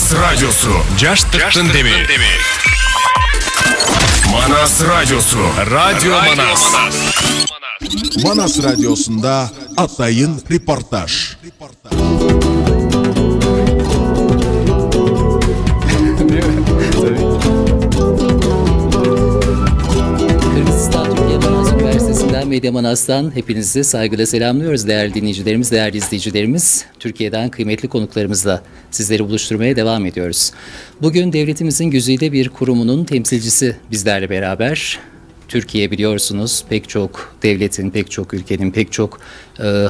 Manas Radyosu. Caştıktın demi. Manas Radyosu. Radyo Manas. Manas Radyosu'nda atlayın reportaj. Medya Manas'tan hepinizi saygıyla selamlıyoruz değerli dinleyicilerimiz, değerli izleyicilerimiz. Türkiye'den kıymetli konuklarımızla sizleri buluşturmaya devam ediyoruz. Bugün devletimizin güzide bir kurumunun temsilcisi bizlerle beraber. Türkiye biliyorsunuz pek çok devletin, pek çok ülkenin, pek çok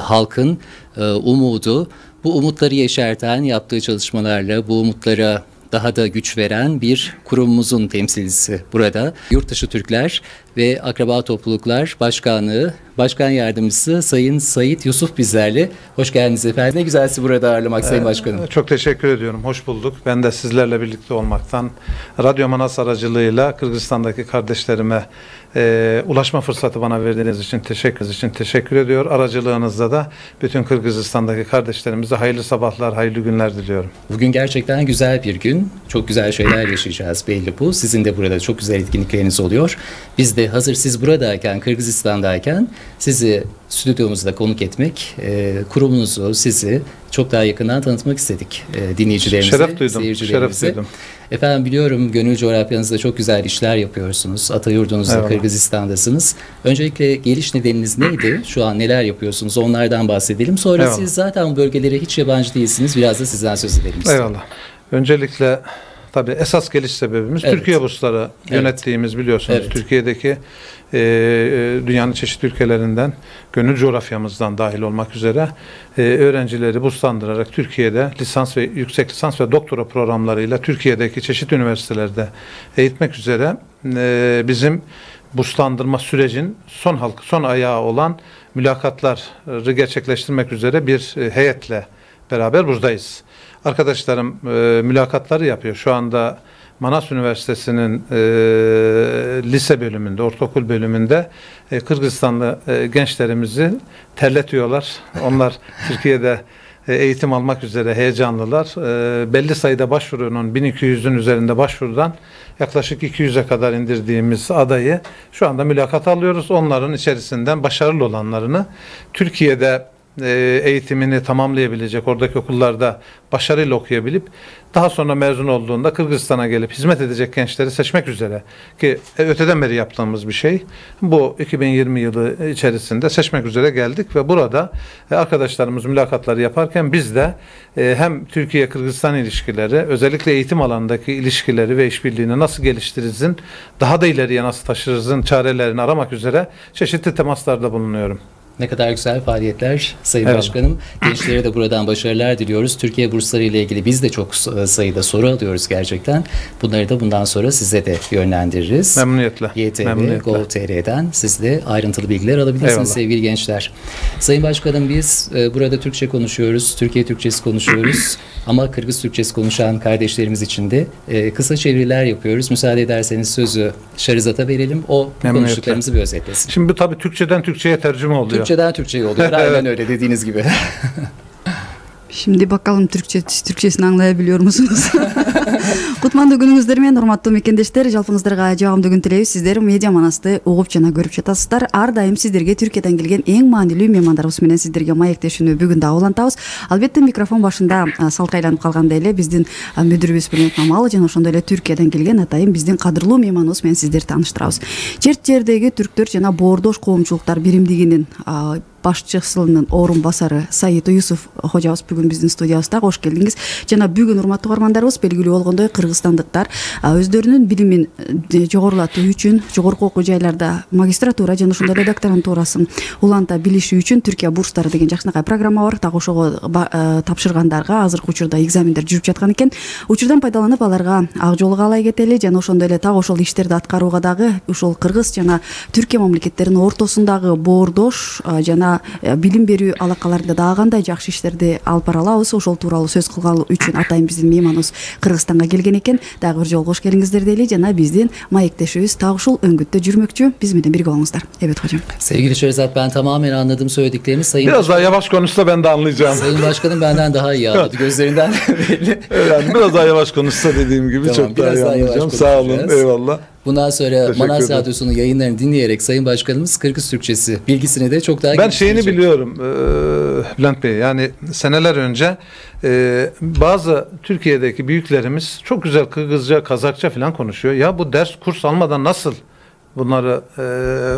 halkın umudu. Bu umutları yeşerten, yaptığı çalışmalarla bu umutlara daha da güç veren bir kurumumuzun temsilcisi burada. Yurtdışı Türkler ve Akraba Topluluklar Başkanlığı Başkan Yardımcısı Sayın Sait Yusuf bizlerle. Hoş geldiniz efendim. Ne güzel sizi burada ağırlamak Sayın Başkanım. Çok teşekkür ediyorum. Hoş bulduk. Ben de sizlerle birlikte olmaktan, Radyo Manas aracılığıyla Kırgızistan'daki kardeşlerime ulaşma fırsatı bana verdiğiniz için teşekkür ediyor. Aracılığınızda da bütün Kırgızistan'daki kardeşlerimize hayırlı sabahlar, hayırlı günler diliyorum. Bugün gerçekten güzel bir gün. Çok güzel şeyler yaşayacağız belli bu. Sizin de burada çok güzel etkinlikleriniz oluyor. Biz de hazır siz buradayken, Kırgızistan'dayken sizi stüdyomuzda konuk etmek, kurumunuzu, sizi çok daha yakından tanıtmak istedik dinleyicilerimize, seyircilerimize. Efendim biliyorum gönül coğrafyanızda çok güzel işler yapıyorsunuz. Atayurdunuzda, evet. Kırgızistan'dasınız. Öncelikle geliş nedeniniz neydi? Şu an neler yapıyorsunuz? Onlardan bahsedelim. Sonra eyvallah. Siz zaten bu bölgelere hiç yabancı değilsiniz. Biraz da sizden söz edelim size. Eyvallah. Öncelikle tabii esas geliş sebebimiz, evet, Türkiye Bursları, evet, yönettiğimiz biliyorsunuz, evet, Türkiye'deki dünyanın çeşitli ülkelerinden, gönül coğrafyamızdan dahil olmak üzere öğrencileri burslandırarak Türkiye'de lisans ve yüksek lisans ve doktora programlarıyla Türkiye'deki çeşitli üniversitelerde eğitmek üzere bizim burslandırma sürecin son ayağı olan mülakatları gerçekleştirmek üzere bir heyetle beraber buradayız. Arkadaşlarım mülakatları yapıyor. Şu anda Manas Üniversitesi'nin lise bölümünde, ortaokul bölümünde Kırgızistanlı gençlerimizi terletiyorlar. Onlar Türkiye'de eğitim almak üzere heyecanlılar. Belli sayıda başvurunun 1200'ün üzerinde başvurudan yaklaşık 200'e kadar indirdiğimiz adayı şu anda mülakat alıyoruz. Onların içerisinden başarılı olanlarını Türkiye'de eğitimini tamamlayabilecek, oradaki okullarda başarıyla okuyabilip daha sonra mezun olduğunda Kırgızistan'a gelip hizmet edecek gençleri seçmek üzere, ki öteden beri yaptığımız bir şey bu, 2020 yılı içerisinde seçmek üzere geldik ve burada arkadaşlarımız mülakatları yaparken biz de hem Türkiye-Kırgızistan ilişkileri, özellikle eğitim alanındaki ilişkileri ve işbirliğini nasıl geliştirizin, daha da ileriye nasıl taşırızın çarelerini aramak üzere çeşitli temaslarda bulunuyorum. Ne kadar güzel faaliyetler Sayın, evet, Başkanım. Gençlere de buradan başarılar diliyoruz. Türkiye bursları ile ilgili biz de çok sayıda soru alıyoruz gerçekten. Bunları da bundan sonra size de yönlendiririz. Memnuniyetle. YTB.gov.tr'den siz de ayrıntılı bilgiler alabilirsiniz, eyvallah, sevgili gençler. Sayın Başkanım biz burada Türkçe konuşuyoruz, Türkiye Türkçesi konuşuyoruz ama Kırgız Türkçesi konuşan kardeşlerimiz için de kısa çeviriler yapıyoruz. Müsaade ederseniz sözü Şerizat'a verelim. O konuştuklarımızı bir özetlesin. Şimdi bu tabii Türkçeden Türkçeye tercüme oluyor. Türkçeden Türkçe'ye oluyor. Aynen öyle dediğiniz gibi. Şimdi bakalım Türkçesini anlayabiliyor musunuz? Kutmandı gününgüzlerime, normattı mekendeşler, jalpınızlarga cevabımdı gün tileyiz. Sizler Medya Manas'ta oğup cana görüp çatasızlar. Ar daim sizlerge Türkiye'den gelgen en manili memandarımız menen sizlerge mayektesini bugün daha olantağız. Albette mikrofon başında salkaylanıp kalganda ile bizdin müdürümüz Süleyman Demirel jana oşondo ile Türkiye'den gelgen atayım bizdin kadırluu memanımız menen sizleri tanıştırabız. Çert-çerdegi türktör jana bordoş koomçuluklar birimdiginin başçısının orun basarı Sait Yusuf hocabız bugün bizim studiyabızda. Hoş geldiniz. Jana bugün urmatlı ormandarımız belgili olğundoy Kırgızstandıklar özlerinin bilimin jogorulatığı üçün jogorku okuu jaylarda magistratura jana uşunda da doktoranturasın ulanta bilişi üçün Türkiye Bursları degen jakşınakay programma var. Tak ошого tapşırgandarga azırkı учурда экзамендер жүрүп жаткан экен. Учурдан пайдаланып аларга ак жолго алай кетели жана ошондой эле так ошол иштерди аткарууга дагы ушул Кыргыз жана Türkiye мамлекеттеринин ортосундагы бордош жана bilim berүү алакаларында да кандай жакшы иштерди алып бара алабыз, ошол тууралуу сөз кылган үчүн атайын биздин мейманыбыз Кыргыз Кыргызстанга келген экен. Дагы бир жолу кош келиңиздер дейли жана биздин маектешибиз так ушул öngütte жүрмөкчү. Биз менен бирге болуңуздар. Evet hocam. Sevgili Şehzat, ben tamamen anladım söylediklerini. Sayın biraz başkanım, daha yavaş konuşsa ben de anlayacağım. Sayın Başkanım benden daha iyi anladı. Gözlerinden belli. Yani biraz daha yavaş konuşsa dediğim gibi tamam, çok daha iyi anlayacağım. Sağ olun. Eyvallah. Bundan sonra Manas Radyosu'nun yayınlarını dinleyerek Sayın Başkanımız Kırgız Türkçesi bilgisine de çok daha... Ben şeyini biliyorum Bülent Bey, yani seneler önce bazı Türkiye'deki büyüklerimiz çok güzel Kırgızca, Kazakça falan konuşuyor. Ya bu ders, kurs almadan nasıl bunları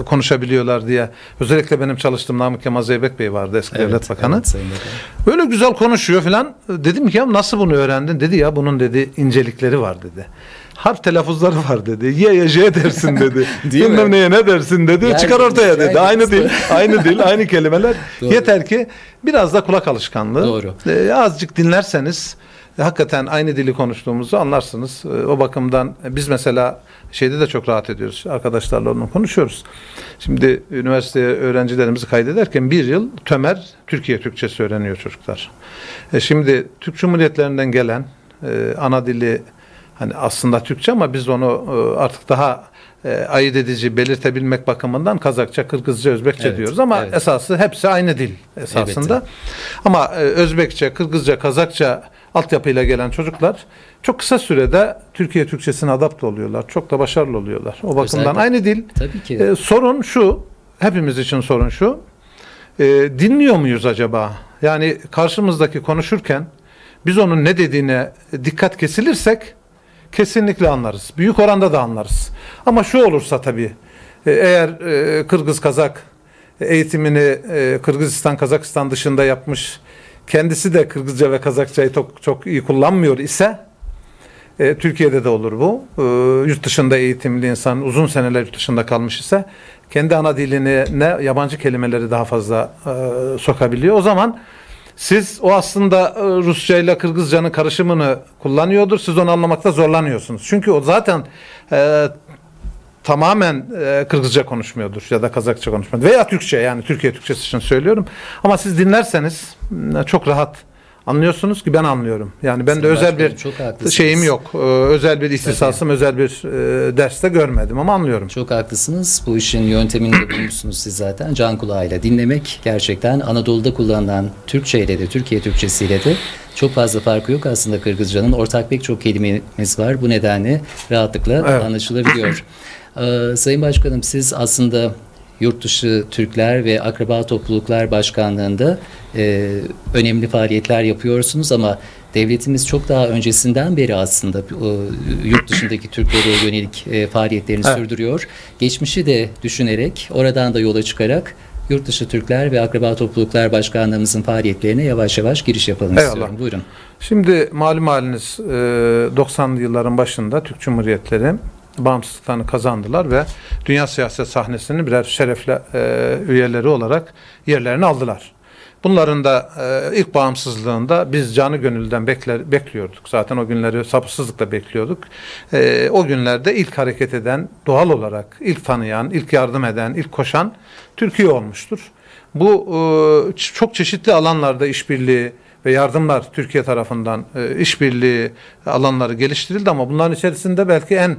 konuşabiliyorlar diye. Özellikle benim çalıştığım Namık Kemal Zeybek Bey vardı, eski devlet bakanı. Evet, böyle güzel konuşuyor falan. Dedim ki ya nasıl bunu öğrendin? Dedi ya bunun dedi incelikleri var dedi. Harf telaffuzları var dedi. Y'ye J dersin dedi. Bilmem neye ne dersin dedi. Yani, çıkar ortaya dedi. Aynı dil, aynı dil, aynı kelimeler. Doğru. Yeter ki biraz da kulak alışkanlığı. Doğru. Azıcık dinlerseniz hakikaten aynı dili konuştuğumuzu anlarsınız. O bakımdan biz mesela şeyde de çok rahat ediyoruz. Arkadaşlarla onunla konuşuyoruz. Şimdi üniversiteye öğrencilerimizi kaydederken bir yıl TÖMER Türkiye Türkçesi öğreniyor çocuklar. Şimdi Türk Cumhuriyetlerinden gelen ana dili hani aslında Türkçe ama biz onu artık daha ayırt edici belirtebilmek bakımından Kazakça, Kırgızca, Özbekçe evet, diyoruz ama evet, esası hepsi aynı dil esasında. Evet. Ama Özbekçe, Kırgızca, Kazakça altyapıyla gelen çocuklar çok kısa sürede Türkiye Türkçesine adapte oluyorlar. Çok da başarılı oluyorlar. O bakımdan özellikle aynı dil. Tabii ki. Sorun şu, hepimiz için sorun şu. Dinliyor muyuz acaba? Yani karşımızdaki konuşurken biz onun ne dediğine dikkat kesilirsek kesinlikle anlarız. Büyük oranda da anlarız. Ama şu olursa tabii eğer Kırgız Kazak eğitimini Kırgızistan, Kazakistan dışında yapmış, kendisi de Kırgızca ve Kazakçayı çok iyi kullanmıyor ise Türkiye'de de olur bu. Yurt dışında eğitimli insan uzun seneler yurt dışında kalmış ise kendi ana diline yabancı kelimeleri daha fazla sokabiliyor. O zaman siz o aslında Rusça ile Kırgızcanın karışımını kullanıyordur. Siz onu anlamakta zorlanıyorsunuz. Çünkü o zaten tamamen Kırgızca konuşmuyordur ya da Kazakça konuşmuyordur. Veya Türkçe, yani Türkiye Türkçesi için söylüyorum. Ama siz dinlerseniz çok rahat anlıyorsunuz ki ben anlıyorum. Yani ben de özel bir şeyim yok. Özel bir ihtisasım, özel bir derste görmedim ama anlıyorum. Çok haklısınız. Bu işin yöntemini de bulmuşsunuz siz zaten. Can kulağıyla dinlemek gerçekten Anadolu'da kullanılan Türkçe ile de Türkiye Türkçesi ile de çok fazla farkı yok aslında Kırgızcanın. Ortak pek çok kelimemiz var. Bu nedenle rahatlıkla evet, anlaşılabiliyor. Sayın Başkanım, siz aslında Yurtdışı Türkler ve Akraba Topluluklar Başkanlığı'nda önemli faaliyetler yapıyorsunuz ama devletimiz çok daha öncesinden beri aslında yurt dışındaki Türklere yönelik faaliyetlerini evet, sürdürüyor. Geçmişi de düşünerek, oradan da yola çıkarak Yurtdışı Türkler ve Akraba Topluluklar Başkanlığımızın faaliyetlerine yavaş yavaş giriş yapalım eyvallah, istiyorum. Buyurun. Şimdi malum haliniz 90'lı yılların başında Türk Cumhuriyetleri bağımsızlıklarını kazandılar ve dünya siyaset sahnesinin birer şerefli üyeleri olarak yerlerini aldılar. Bunların da ilk bağımsızlığında biz canı gönülden bekliyorduk. Zaten o günleri sabırsızlıkla bekliyorduk. O günlerde ilk hareket eden, doğal olarak ilk tanıyan, ilk yardım eden, ilk koşan Türkiye olmuştur. Bu çok çeşitli alanlarda işbirliği ve yardımlar Türkiye tarafından işbirliği alanları geliştirildi ama bunların içerisinde belki en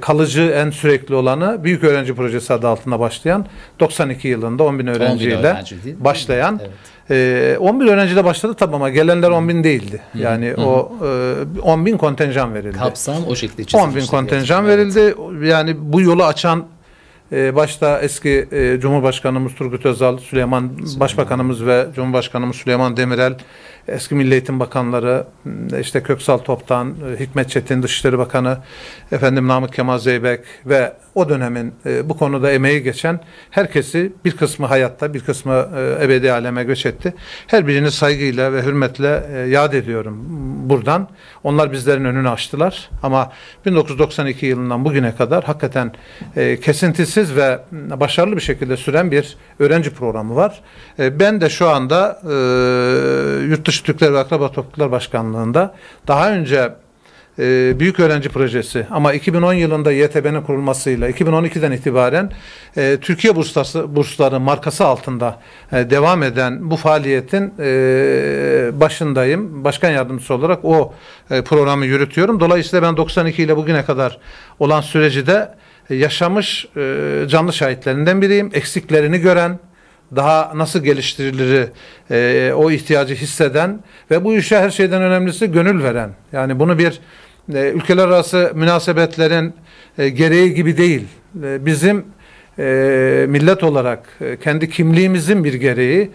kalıcı, en sürekli olanı Büyük Öğrenci Projesi adı altında başlayan 92 yılında 10.000 öğrenciyle başlayan evet, 10.000 öğrenciyle başladı tabi ama gelenler 10.000 değildi. Yani o 10.000 kontenjan verildi. Kapsam o şekilde çizildi. 10.000 kontenjan verildi. Evet. Yani bu yolu açan başta eski Cumhurbaşkanımız Turgut Özal, Süleyman Başbakanımız ve Cumhurbaşkanımız Süleyman Demirel, eski Milli Eğitim Bakanları, işte Köksal Toptan, Hikmet Çetin Dışişleri Bakanı, efendim Namık Kemal Zeybek ve o dönemin bu konuda emeği geçen herkesi, bir kısmı hayatta, bir kısmı ebedi aleme göç etti. Her birini saygıyla ve hürmetle yad ediyorum buradan. Onlar bizlerin önünü açtılar ama 1992 yılından bugüne kadar hakikaten kesintisiz ve başarılı bir şekilde süren bir öğrenci programı var. Ben de şu anda Yurtdışı Türkler ve Akraba Topluluklar Başkanlığı'nda daha önce Büyük Öğrenci Projesi, ama 2010 yılında YTB'nin kurulmasıyla 2012'den itibaren Türkiye Bursları markası altında devam eden bu faaliyetin başındayım. Başkan yardımcısı olarak o programı yürütüyorum. Dolayısıyla ben 92 ile bugüne kadar olan süreci de yaşamış canlı şahitlerinden biriyim. Eksiklerini gören, daha nasıl geliştirilir, o ihtiyacı hisseden ve bu işe her şeyden önemlisi gönül veren. Yani bunu bir ülkeler arası münasebetlerin gereği gibi değil, bizim millet olarak kendi kimliğimizin bir gereği,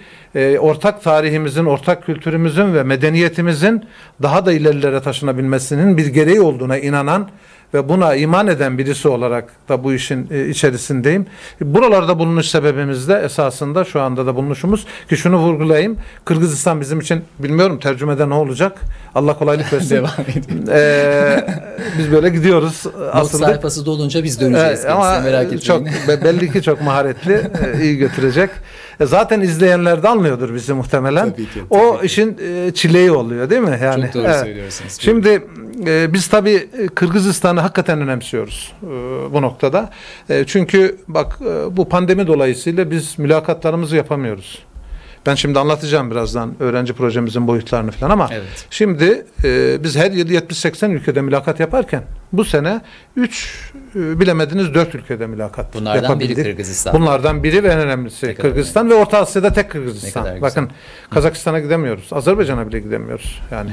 ortak tarihimizin, ortak kültürümüzün ve medeniyetimizin daha da ilerilere taşınabilmesinin bir gereği olduğuna inanan ve buna iman eden birisi olarak da bu işin içerisindeyim. Buralarda bulunuş sebebimiz de esasında şu anda da bulunuşumuz, ki şunu vurgulayayım, Kırgızistan bizim için, bilmiyorum tercümede ne olacak, Allah kolaylık versin. Devam edeyim. Biz böyle gidiyoruz. Not sayfası dolunca biz döneceğiz. Ama merak çok, belli ki çok maharetli, iyi götürecek. Zaten izleyenler de anlıyordur bizi muhtemelen. Tabii ki, tabii o işin çileği oluyor değil mi? Yani, çok doğru söylüyorsunuz. Şimdi biz tabii Kırgızistan'ı hakikaten önemsiyoruz bu noktada. Çünkü bak, bu pandemi dolayısıyla biz mülakatlarımızı yapamıyoruz. Ben şimdi anlatacağım birazdan öğrenci projemizin boyutlarını falan, ama evet, şimdi biz her yıl 70-80 ülkede mülakat yaparken bu sene 3, bilemediniz 4 ülkede mülakat yapabildik. Bunlardan biri Kırgızistan. Bunlardan biri ve en önemlisi Kırgızistan ve Orta Asya'da tek Kırgızistan. Bakın, Kazakistan'a gidemiyoruz, Azerbaycan'a bile gidemiyoruz. Yani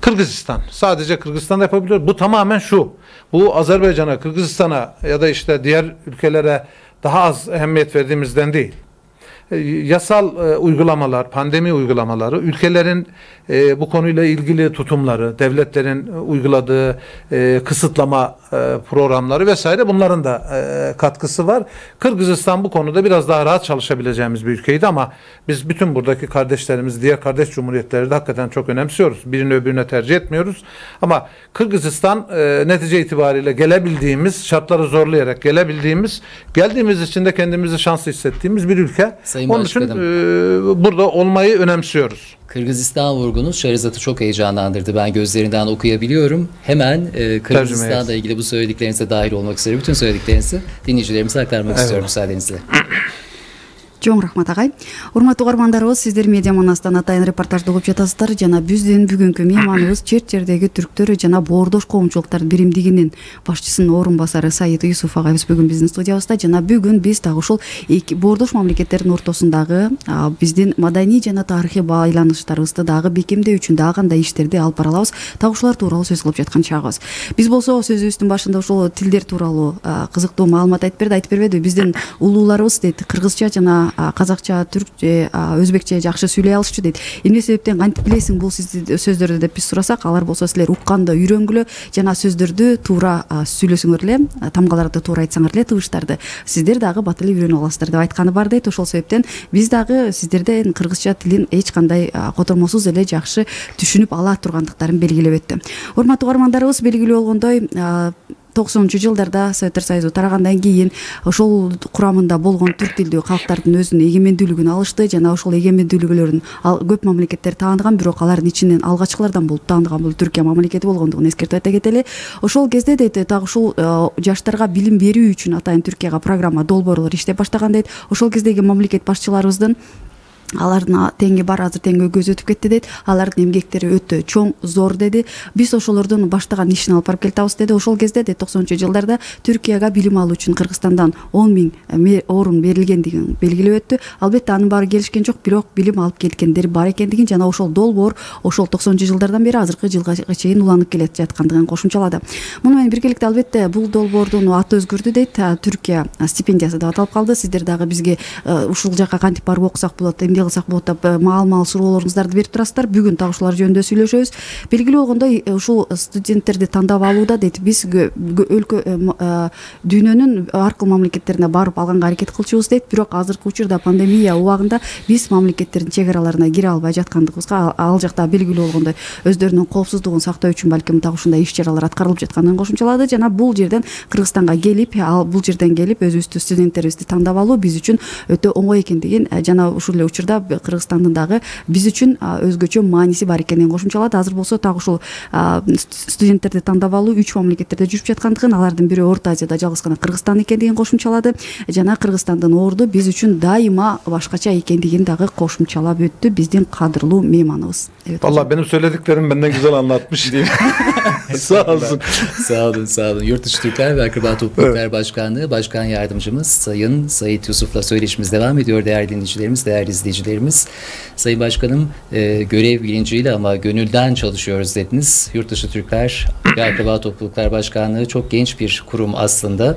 Kırgızistan, sadece Kırgızistan'da yapabiliyoruz. Bu tamamen şu, bu Azerbaycan'a, Kırgızistan'a ya da işte diğer ülkelere daha az ehemmiyet verdiğimizden değil. Yasal uygulamalar, pandemi uygulamaları, ülkelerin bu konuyla ilgili tutumları, devletlerin uyguladığı kısıtlama programları vesaire, bunların da katkısı var. Kırgızistan bu konuda biraz daha rahat çalışabileceğimiz bir ülkeydi, ama biz bütün buradaki kardeşlerimiz, diğer kardeş cumhuriyetleri de hakikaten çok önemsiyoruz. Birini öbürüne tercih etmiyoruz. Ama Kırgızistan netice itibariyle gelebildiğimiz, şartları zorlayarak gelebildiğimiz, geldiğimiz için de kendimizi şanslı hissettiğimiz bir ülke. Sayın onun Başkanım, için burada olmayı önemsiyoruz. Kırgızistan vurgunuz Şehrazat'ı çok heyecanlandırdı. Ben gözlerinden okuyabiliyorum. Hemen Kırgızistan'la ilgili bu söylediklerinize dahil olmak üzere bütün söylediklerinizi dinleyicilerimize aktarmak istiyorum müsaadenizle. Чоң рахмат агай. Урматтуу угармандарыбыз, сиздер Медиа Манастан атайын репортажды угуп жатасыздар жана биздин бүгүнкү мейманыбыз чер-чердеги түрктөр жана бордош коомчулуктар биримдигинин башчысынын орун басары Сait Юсуф агайыбыз бүгүн биздин студиябызда, жана бүгүн биз так ушул эки бордош мамлекеттердин ортосундагы биздин маданий жана тарыхый байланыштарыбызды дагы бекемдөө үчүн дагы кандай иштерди алып бара алабыз, так ушулар тууралуу сөз кылып жаткан чагыбыз. Биз болсо сөзүбүздүн башында ушул тилдер тууралуу кызыктуу маалымат айтып берди. Биздин улууларыбыз дейт, кыргызча жана Қазақша, Түркче, Өзбекче жақсы сөйлей алышчу дейт. Эмне себептен кантип билесиң бул сөздөрдү деп биз сурасак, алар болсо силер укканда үйрөнгүлө жана сөздөрдү туура сүйлөсөңөр эле, тамгаларды туура айтсаңар эле, тыбыштарды сиздер дагы бат эле үйрөнүп аласыздар деп айтканы бар дейт. Ошол себептен биз дагы сиздерден кыргызча тилин эч кандай котормосуз эле жакшы түшүнүп ала тургандыктарын белгилеп өттү. Урматтуу угармандарыбыз, белгилүү болгондой 90-cı жылдарда Советтер Союзу тарагандан кийин ошол курамында болгон түрк тилдүү калктардын өзүнүн эгемендүүлүгүн алышты жана ошол эгемендүүлүктөрүн көп мамлекеттер тааныган, бирок алардын ичинен алгачкылардан болуп тааныган бул Түркия мамлекети болгондугун эскертип айта кетели. Ошол кезде дейт, так ушул жаштарга билим берүү үчүн атайын Түркияга программа, долбоорлор иштеп баштаган дейт. Ошол кездеги мамлекет башчыларыбыздын алардын теңи бар, азыр теңгө көз өтүп кетти дейт. Алардын эмгектери өтө чоң, зор деди. Биз ошолордон баштаган ишин алып барып келтабыз деди. Ошол кезде де 90-чы жылдарда Түркияга билим алуу үчүн Кыргызстандан 10,000 орун берилгендигин белгилеп өттү. Албетте анын баары келишкен жок, бирок билим алып кеткендер бар экендигин жана ошол долбоор ошол 90-чы жылдардан бери азыркы жылга чейин уланып келет жаткандыгын кошумчалады. Муну менен биргеликте албетте бул долбоордун аты өзгөрдү дейт. Түркия стипендиясы деп аталып калды. Сиздер дагы бизге ушул жакка кантип барып окусак болот, сак болтап маал суроолоруңуздарды берип турасыздар. Бүгүн так ушулар жөнүндө сүйлөшөбүз. Белгилүү болгондой, ушул студенттерди тандап алууда дейт, биз өлкө дүйнөнүн аркыл мамлекеттерине барып алганга аракет кылчубуз дейт. Бирок азыркы учурда пандемия убагында биз мамлекеттердин чек араларына кире албай жаткандыгыбызга, ал жакта белгилүү болгондой өздөрүнүн коопсуздугун сактоо үчүн балким так ушундай иш чаралар аткарылып жатканын кошумчалады жана бул жерден Кыргызстанга келип, бул жерден келип өзүбүздүн студенттерибизди тандап алуу биз үчүн өтө оңой экендигин жана ушул эле учурда Кыргызстандагы биз үчүн өзгөчө мааниси бар экенин кошумчалады. Азыр болсо так ушул студенттерди тандап алуу 3 мамлекеттерде жүрүп жаткандыгын, алардын бири Орто Азияда жалгыз гана Кыргызстан экендигин кошумчалады жана Кыргызстандын орду биз үчүн дайыма башкача экендигин дагы кошумчалап өттү биздин кадырлуу мейманыбыз. Vallahi benim söylediklerim benden güzel anlatmış diyeyim. Sağ olsun. Sağ olun, sağ olun. Yurtdışı Türkler ve Akraba Topluluklar Başkanlığı Başkan Yardımcımız Sayın Sait Yusuf'la söyleşimiz devam ediyor değerli dinleyicilerimiz, değerli izleyicilerimiz. Sayın Başkanım, görev bilinciyle ama gönülden çalışıyoruz dediniz. Yurtdışı Türkler ve Akraba Topluluklar Başkanlığı çok genç bir kurum aslında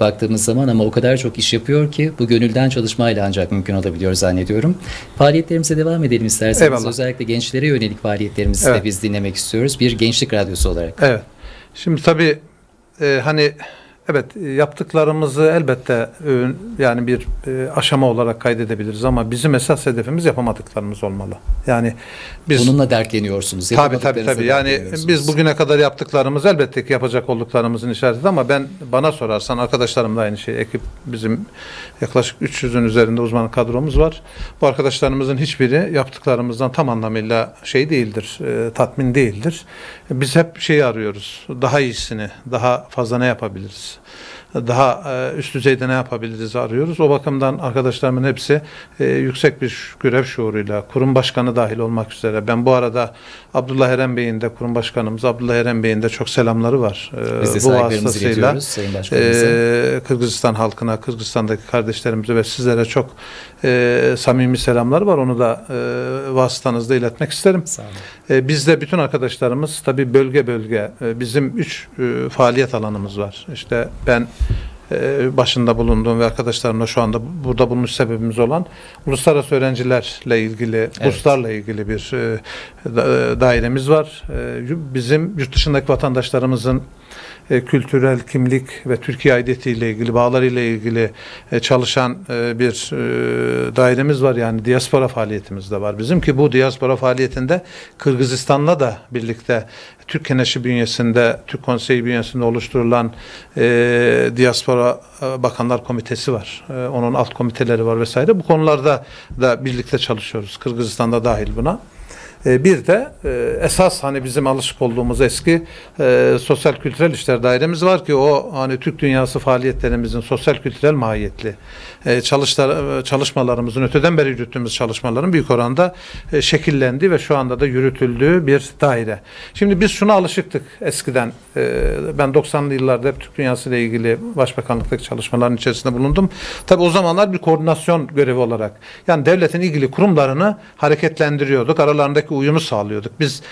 baktığımız zaman, ama o kadar çok iş yapıyor ki bu gönülden çalışmayla ancak mümkün olabiliyor zannediyorum. Faaliyetlerimize devam edelim isterseniz. Eyvallah. Özellikle gençlere yönelik faaliyetlerimizi de biz dinlemek istiyoruz. Bir gençlik radyosu olarak. Evet. Şimdi tabii hani evet, yaptıklarımızı elbette yani bir aşama olarak kaydedebiliriz ama bizim esas hedefimiz yapamadıklarımız olmalı. Yani biz bununla dertleniyorsunuz. Tabii. Yani biz bugüne kadar yaptıklarımız elbette ki yapacak olduklarımızın işareti, ama bana sorarsan arkadaşlarım da aynı şey. Ekip bizim yaklaşık 300'ün üzerinde uzman kadromuz var. Bu arkadaşlarımızın hiçbiri yaptıklarımızdan tam anlamıyla şey değildir, tatmin değildir. Biz hep şeyi arıyoruz. Daha iyisini, daha fazla ne yapabiliriz? Daha üst düzeyde ne yapabiliriz arıyoruz. O bakımdan arkadaşlarımın hepsi yüksek bir görev şuuruyla, kurum başkanı dahil olmak üzere. Ben bu arada Abdullah Eren Bey'in de, kurum başkanımız Abdullah Eren Bey'in de çok selamları var. Biz de bu vasıtasıyla Kırgızistan halkına, Kırgızistan'daki kardeşlerimize ve sizlere çok samimi selamları var. Onu da vasıtanızda iletmek isterim. Biz de bütün arkadaşlarımız tabii bölge bölge bizim 3 faaliyet alanımız var. İşte ben başında bulunduğum ve arkadaşlarımla şu anda burada bulunmuş sebebimiz olan uluslararası öğrencilerle ilgili, burslarla ilgili bir dairemiz var. Bizim yurt dışındaki vatandaşlarımızın kültürel kimlik ve Türkiye aidiyetiyle ilgili, bağlarıyla ilgili çalışan bir dairemiz var. Yani diaspora faaliyetimiz de var bizim, ki bu diaspora faaliyetinde Kırgızistan'la da birlikte Türk Keneşi bünyesinde, Türk Konseyi bünyesinde oluşturulan Diaspora Bakanlar Komitesi var. Onun alt komiteleri var vesaire. Bu konularda da birlikte çalışıyoruz. Kırgızistan'da dahil buna. Bir de esas hani bizim alışık olduğumuz eski sosyal kültürel işler dairemiz var ki o hani Türk dünyası faaliyetlerimizin sosyal kültürel mahiyetli çalışmalarımızın öteden beri yürüttüğümüz çalışmaların büyük oranda şekillendi ve şu anda da yürütüldüğü bir daire. Şimdi biz şuna alışıktık eskiden. Ben 90'lı yıllarda hep Türk dünyası ile ilgili başbakanlıktaki çalışmaların içerisinde bulundum. Tabii o zamanlar bir koordinasyon görevi olarak, yani devletin ilgili kurumlarını hareketlendiriyorduk. Aralarındaki uyumu sağlıyorduk. Biz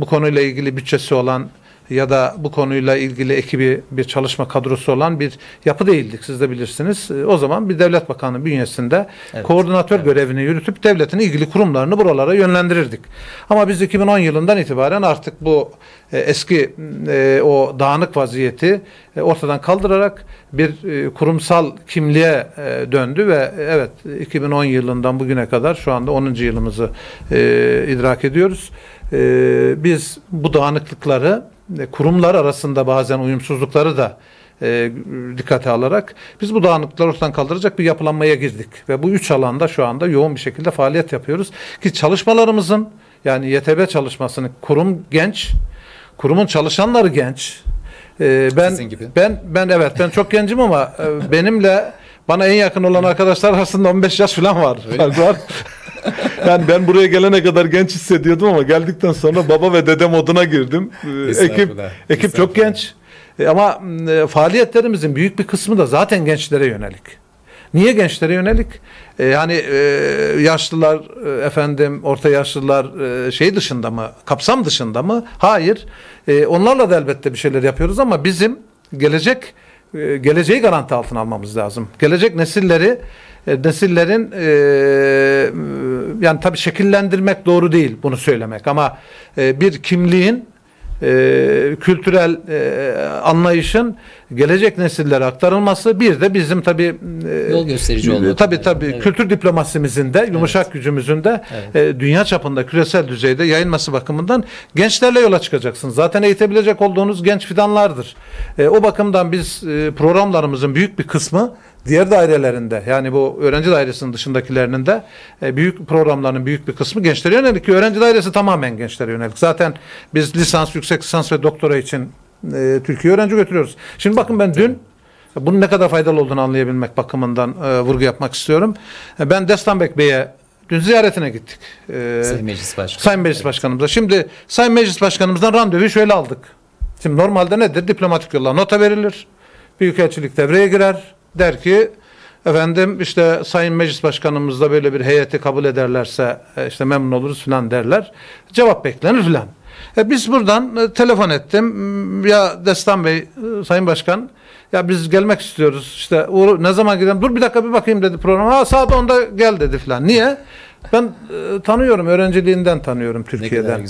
bu konuyla ilgili bütçesi olan ya da bu konuyla ilgili ekibi, bir çalışma kadrosu olan bir yapı değildik. Siz de bilirsiniz. O zaman bir devlet bakanı bünyesinde koordinatör görevini yürütüp devletin ilgili kurumlarını buralara yönlendirirdik. Ama biz 2010 yılından itibaren artık bu eski o dağınık vaziyeti ortadan kaldırarak bir kurumsal kimliğe döndü ve evet, 2010 yılından bugüne kadar şu anda 10. yılımızı idrak ediyoruz. Biz bu dağınıklıkları, kurumlar arasında bazen uyumsuzlukları da dikkate alarak biz bu dağınıklıkları ortadan kaldıracak bir yapılanmaya girdik. Ve bu 3 alanda şu anda yoğun bir şekilde faaliyet yapıyoruz. Ki çalışmalarımızın, yani YTB çalışmasının, kurum genç, kurumun çalışanları genç. Ben çok gencim ama bana en yakın olan arkadaşlar arasında 15 yaş falan var. Yani ben buraya gelene kadar genç hissediyordum ama geldikten sonra baba ve dede moduna girdim. Ekip çok genç. Ama faaliyetlerimizin büyük bir kısmı da zaten gençlere yönelik. Niye gençlere yönelik? Yani yaşlılar, orta yaşlılar dışında mı, kapsam dışında mı? Hayır. Onlarla da elbette bir şeyler yapıyoruz ama bizim geleceği garanti altına almamız lazım. Gelecek nesillerin yani tabii şekillendirmek doğru değil bunu söylemek ama bir kimliğin, kültürel anlayışın gelecek nesillere aktarılması, bir de bizim tabii yol gösterici olmak. Tabii kültür diplomasimizin de, yumuşak gücümüzün de dünya çapında, küresel düzeyde yayılması bakımından gençlerle yola çıkacaksınız. Zaten eğitebilecek olduğunuz genç fidanlardır. O bakımdan biz programlarımızın büyük bir kısmı diğer dairelerinde, yani bu öğrenci dairesinin dışındakilerinin de büyük programlarının büyük bir kısmı gençlere yönelik ki öğrenci dairesi tamamen gençlere yönelik. Zaten biz lisans, yüksek lisans ve doktora için Türkiye'ye öğrenci götürüyoruz. Şimdi bakın ben dün bunun ne kadar faydalı olduğunu anlayabilmek bakımından vurgu yapmak istiyorum. Ben Destanbek Bey'e dün ziyaretine gittik. Sayın Meclis Başkanımıza. Sayın Meclis Başkanımıza. Şimdi Sayın Meclis Başkanımızdan randevuyu şöyle aldık. Şimdi normalde nedir? Diplomatik yolla nota verilir. Büyükelçilik devreye girer. Der ki efendim işte Sayın Meclis Başkanımız da böyle bir heyeti kabul ederlerse işte memnun oluruz filan derler. Cevap beklenir filan. Biz buradan telefon ettim. Ya Destan Bey, Sayın Başkan, ya biz gelmek istiyoruz. İşte ne zaman gidelim? Dur bir dakika bir bakayım dedi programa. Ha saat 10'da gel dedi filan. Niye? Ben tanıyorum, öğrenciliğinden tanıyorum Türkiye'den.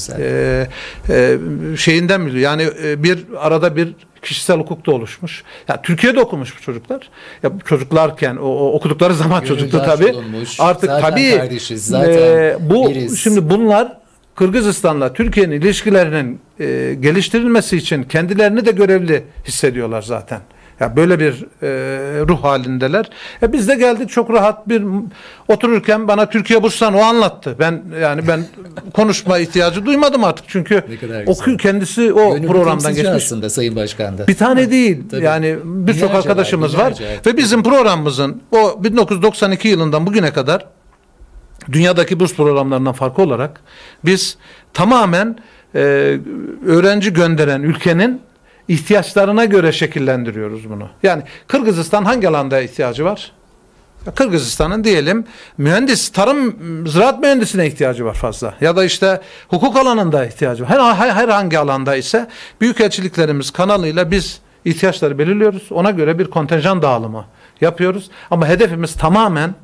Şeyinden biliyor. Yani bir arada bir kişisel hukuk da oluşmuş. Ya Türkiye'de okumuş bu çocuklar. Ya çocuklarken okudukları zaman çocuktu tabii. Artık zaten tabii kardeşiz, zaten bu biriz. Şimdi bunlar Kırgızistan'la Türkiye'nin ilişkilerinin geliştirilmesi için kendilerini de görevli hissediyorlar zaten. Ya böyle bir ruh halindeler. Biz de geldik, çok rahat bir otururken bana Türkiye Bursa'nı o anlattı. Ben konuşma ihtiyacı duymadım artık çünkü o kendisi o gönlümün programdan geçmiş. Aslında Sayın Başkan'da. Bir tane değil. Tabii. Yani birçok arkadaşımız var ve bizim programımızın o 1992 yılından bugüne kadar dünyadaki burs programlarından farklı olarak biz tamamen öğrenci gönderen ülkenin ihtiyaçlarına göre şekillendiriyoruz bunu. Yani Kırgızistan hangi alanda ihtiyacı var? Kırgızistan'ın diyelim mühendis, tarım, ziraat mühendisine ihtiyacı var fazla. Ya da işte hukuk alanında ihtiyacı var. Herhangi alanda ise büyükelçiliklerimiz kanalıyla biz ihtiyaçları belirliyoruz. Ona göre bir kontenjan dağılımı yapıyoruz. Ama hedefimiz tamamen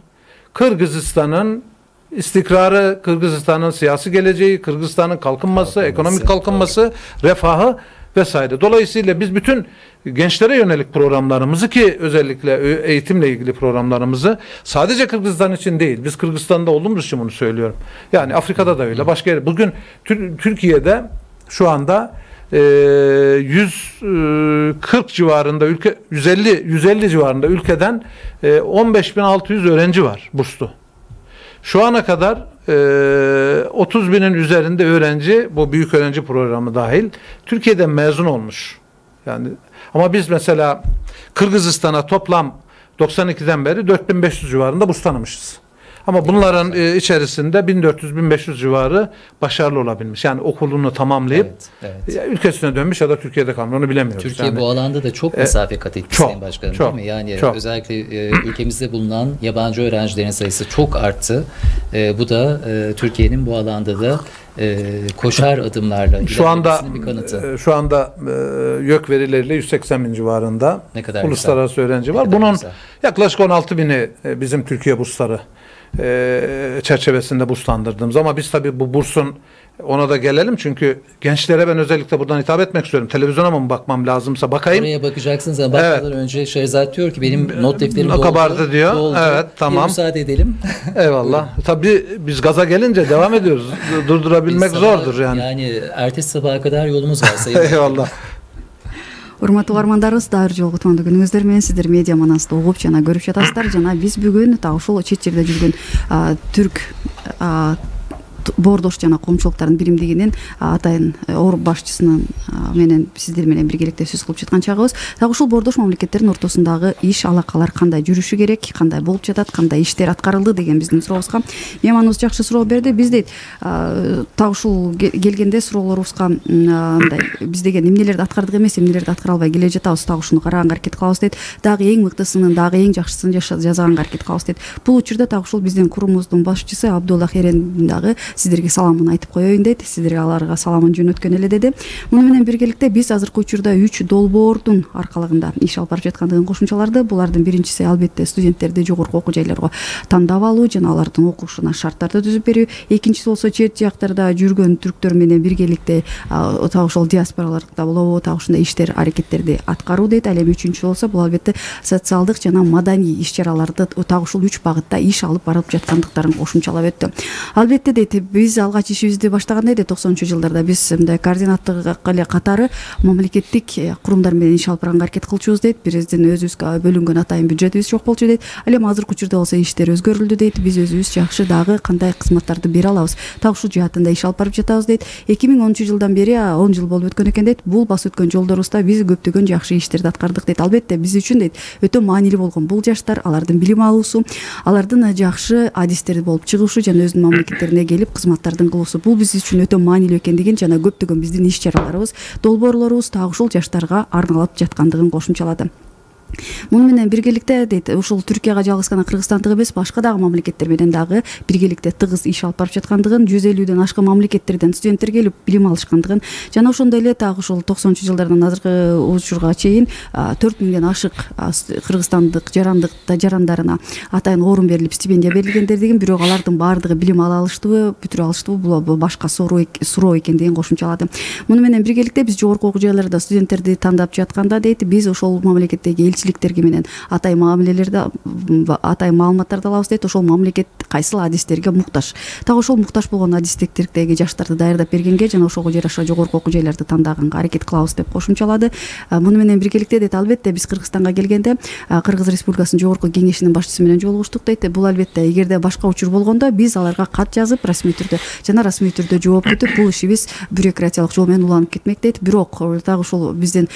Kırgızistan'ın istikrarı, Kırgızistan'ın siyasi geleceği, Kırgızistan'ın ekonomik kalkınması, refahı vesaire. Dolayısıyla biz bütün gençlere yönelik programlarımızı ki özellikle eğitimle ilgili programlarımızı sadece Kırgızistan için değil, biz Kırgızistan'da olduğumuz için bunu söylüyorum. Yani Afrika'da da öyle, başka yerde. Bugün Türkiye'de şu anda 140 civarında ülke, 150 civarında ülkeden 15.600 öğrenci var burslu. Şu ana kadar 30.000'in üzerinde öğrenci, bu büyük öğrenci programı dahil, Türkiye'de mezun olmuş. Yani ama biz mesela Kırgızistan'a toplam 92'den beri 4.500 civarında burs tanımışız. Ama bunların içerisinde 1400-1500 civarı başarılı olabilmiş. Yani okulunu tamamlayıp ülkesine dönmüş ya da Türkiye'de kalmış. Onu bilemiyoruz. Türkiye bu alanda da çok mesafe kat etti Sayın Başkanım, değil mi? Yani özellikle ülkemizde bulunan yabancı öğrencilerin sayısı çok arttı. Bu da Türkiye'nin bu alanda da koşar adımlarla ilerlemesinin bir kanıtı. Şu anda YÖK verileriyle 180.000 civarında uluslararası öğrenci var. Bunun yaklaşık 16.000'i bizim Türkiye bursları çerçevesinde burslandırdığımız, ama biz tabii bu bursun, ona da gelelim çünkü gençlere ben özellikle buradan hitap etmek istiyorum. Televizyona mı bakmam lazımsa bakayım. Oraya bakacaksınız ama bakmadan önce Şerzat diyor ki benim not defterim kabardı diyor. Evet, tamam. Bir müsaade edelim. Eyvallah. Tabii biz gaza gelince devam ediyoruz. Durdurabilmek zordur yani. Yani ertesi sabaha kadar yolumuz var Sayın. Eyvallah. Урматтуу каармандарыбыз, дагы жолу тонду күнүңүздөр менен сиздер медиа манасты угуп жана көрүп жатасыздар. Жана биз бүгүн таушул чет жерде жүргөн түрк бордош жана коомчулуктардын биримдигинин атайын оор башчысынын менен сиздер менен биргеликте сөз кылып жаткан чагыбыз. Дагы ушул бордош мамлекеттердин ортосундагы иш алакалар кандай жүрүшү керек, кандай болуп жатат, кандай иштер аткарылды деген биздин сурообузга Мемануз жакшы суроо берди. Биз дейт таушул келгенде суроолорубузга мындай биз деген эмнелерди аткардык эмес, эмнелерди аткара албай келе жатабыз, дагы ушуну караганга аракет кылабыз дейт. Дагы эң мыктысынын, дагы эң жакшысын жасаганга аракет кылабыз дейт. Бул учурда таушул биздин курумубуздун башчысы Абдуллах Эрен дагы sizlerge salamını aytıp koyayım dedi. Sizlerge alarga salamını jönötkön ele dedi. Munu menen birgelikte biz azırkı uçurda 3 dolboordun arkalığında iş alıp barıp jatkandığın koşumçalardı. Bulardın birincisi albatta studentlerdi jogorku okuu jaylарга tandap alуу жана алардын окушуна şartlarda түзүп берүү. Экинчиси болсо чет жактарда жүргөн түрктөр менен биргеликте тагы ошол диаспораларда болобу, тагы ушундай иштер, аракеттерди аткаруу дейт. Ал эми үчүнчүсү болсо бул албетте социалдык жана маданий иш-чараларды тагы ушул 3 багытта иш алып барып жаткандыктарын кошумчалап өттү. Албетте дейт, biz algaç işimizde başlağında 90'lı yıllarda biz koordinatlı катары мамлекеттик курумдар менен иш алып барганга аракет кылчубуз дейт. Биздин өзүбүзгө бөлүнгөн атайын бюджетибиз жок болчу дейт. Ал эми азыркы учурда болсо иштер өзгөрүлдү дейт. Биз өзүбүз жакшы дагы кандай кызматтарды бере алабыз, так ушул жаатында иш алып барып жатабыз дейт. 2010 жылдан бери 10 жыл болуп өткөн экен дейт. Бул басып өткөн жолдорубузда биз көптөгөн жакшы иштерди аткардык дейт. Албетте биз үчүн дейт өтө маанилүү болгон бул жаштар, алардын билим алуусу, алардын жакшы адистери болуп чыгышы жана өзүнүн мамлекеттерине келип кызматтардын кылуусу, бул биз үчүн өтө маанилүү экен деген жана көптөгөн биздин иш чараларыбыз, долбоорлорубуз так ушул жаштарга арналып жаткандыгын кошумчалады. Мун менен биргеликте дейт ушул Түркияга жалгыз гана Кыргызстандык эмес, башка дагы мамлекеттер менен дагы биргеликте тыгыз иш алып барып жаткандыгын, 150ден ашкы мамлекеттерден студенттер келип билим алышкандыгын жана ошондой эле так ушул 90-чы жылдардан азыркы учурга чейин 4000ден ашык Кыргызстандык жарандарына атайын орун берилип стипендия берилгендердигин, бирок алардын баардыгы билим ала алыштыбы, бүтүрө алыштыбы, бул башка суроо экендигин кошумчалады. Мун менен биргеликте биз жогорку окуу жайларында студенттерди тандап жатканда дейт биз ошол мамлекеттеги элчиликтерге менен атай мамилелерде атай маалыматтарды алабыз дейт. Ошол мамлекет кайсыл адистерге муктаж, так ошол муктаж болгон адистиктиктеги жаштарды даярдап бергенге жана ошого жараша жогорку окуу жайларды тандаганга аракет кылабыз деп кошумчалады. Муну менен биргеликте дейт албетте биз Кыргызстанга келгенде Кыргыз Республикасынын жогорку кеңешинин башчысы менен жолугуштук дейт. Бул албетте эгерде башка учур болгондо биз аларга кат жазып расмий түрдө жооп күтүп, бул ишибиз бюрократиялык жол менен уланып кетмек дейт. Бирок так ушул биздин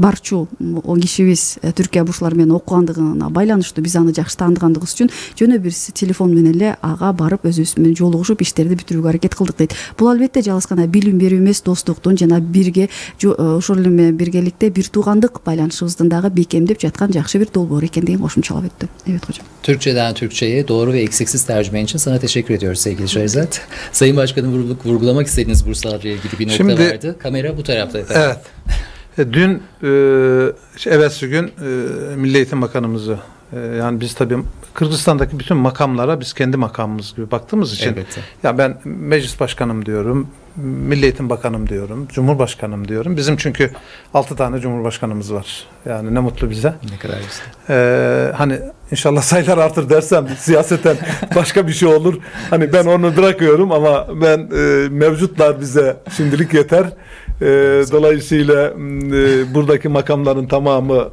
барчу o kişiyiz Türkiye bursları men okugandığına baylanıştı. Biz аны жакшы таныгандыгыбыз үчүн жөнө бир телефон менен эле ага барып өзүбүз менен жолугушуп иштерди бүтүрүүгө аракет кылдык дейт. Бул албетте жалгыз гана билим берүү эмес, достуктун жана бирге ошол эле биргеликте бир туугандык байланышыбыздын дагы бекемдеп жаткан жакшы бир долбоор экендигин кошумчалап өттү. Evet hocam. Türkçeden Türkçeye doğru ve eksiksiz tercüme için sana teşekkür ediyoruz sevgili Şehrazat. Sayın Başkanım, vurgulamak istediğiniz Bursa'yla ilgili bir nokta vardı. Kamera bu tarafta efendim. Evet. Dün, evvelsi gün Milli Eğitim Bakanımızı, yani biz tabii Kırgızistan'daki bütün makamlara biz kendi makamımız gibi baktığımız için, evet. Ya ben meclis başkanım diyorum, Milli Eğitim Bakanım diyorum, Cumhurbaşkanım diyorum. Bizim çünkü 6 tane Cumhurbaşkanımız var. Yani ne mutlu bize. Ne kadar güzel. Hani inşallah sayılar artır dersem siyaseten başka bir şey olur. Hani ben onu bırakıyorum ama ben mevcutlar bize şimdilik yeter. Dolayısıyla buradaki makamların tamamı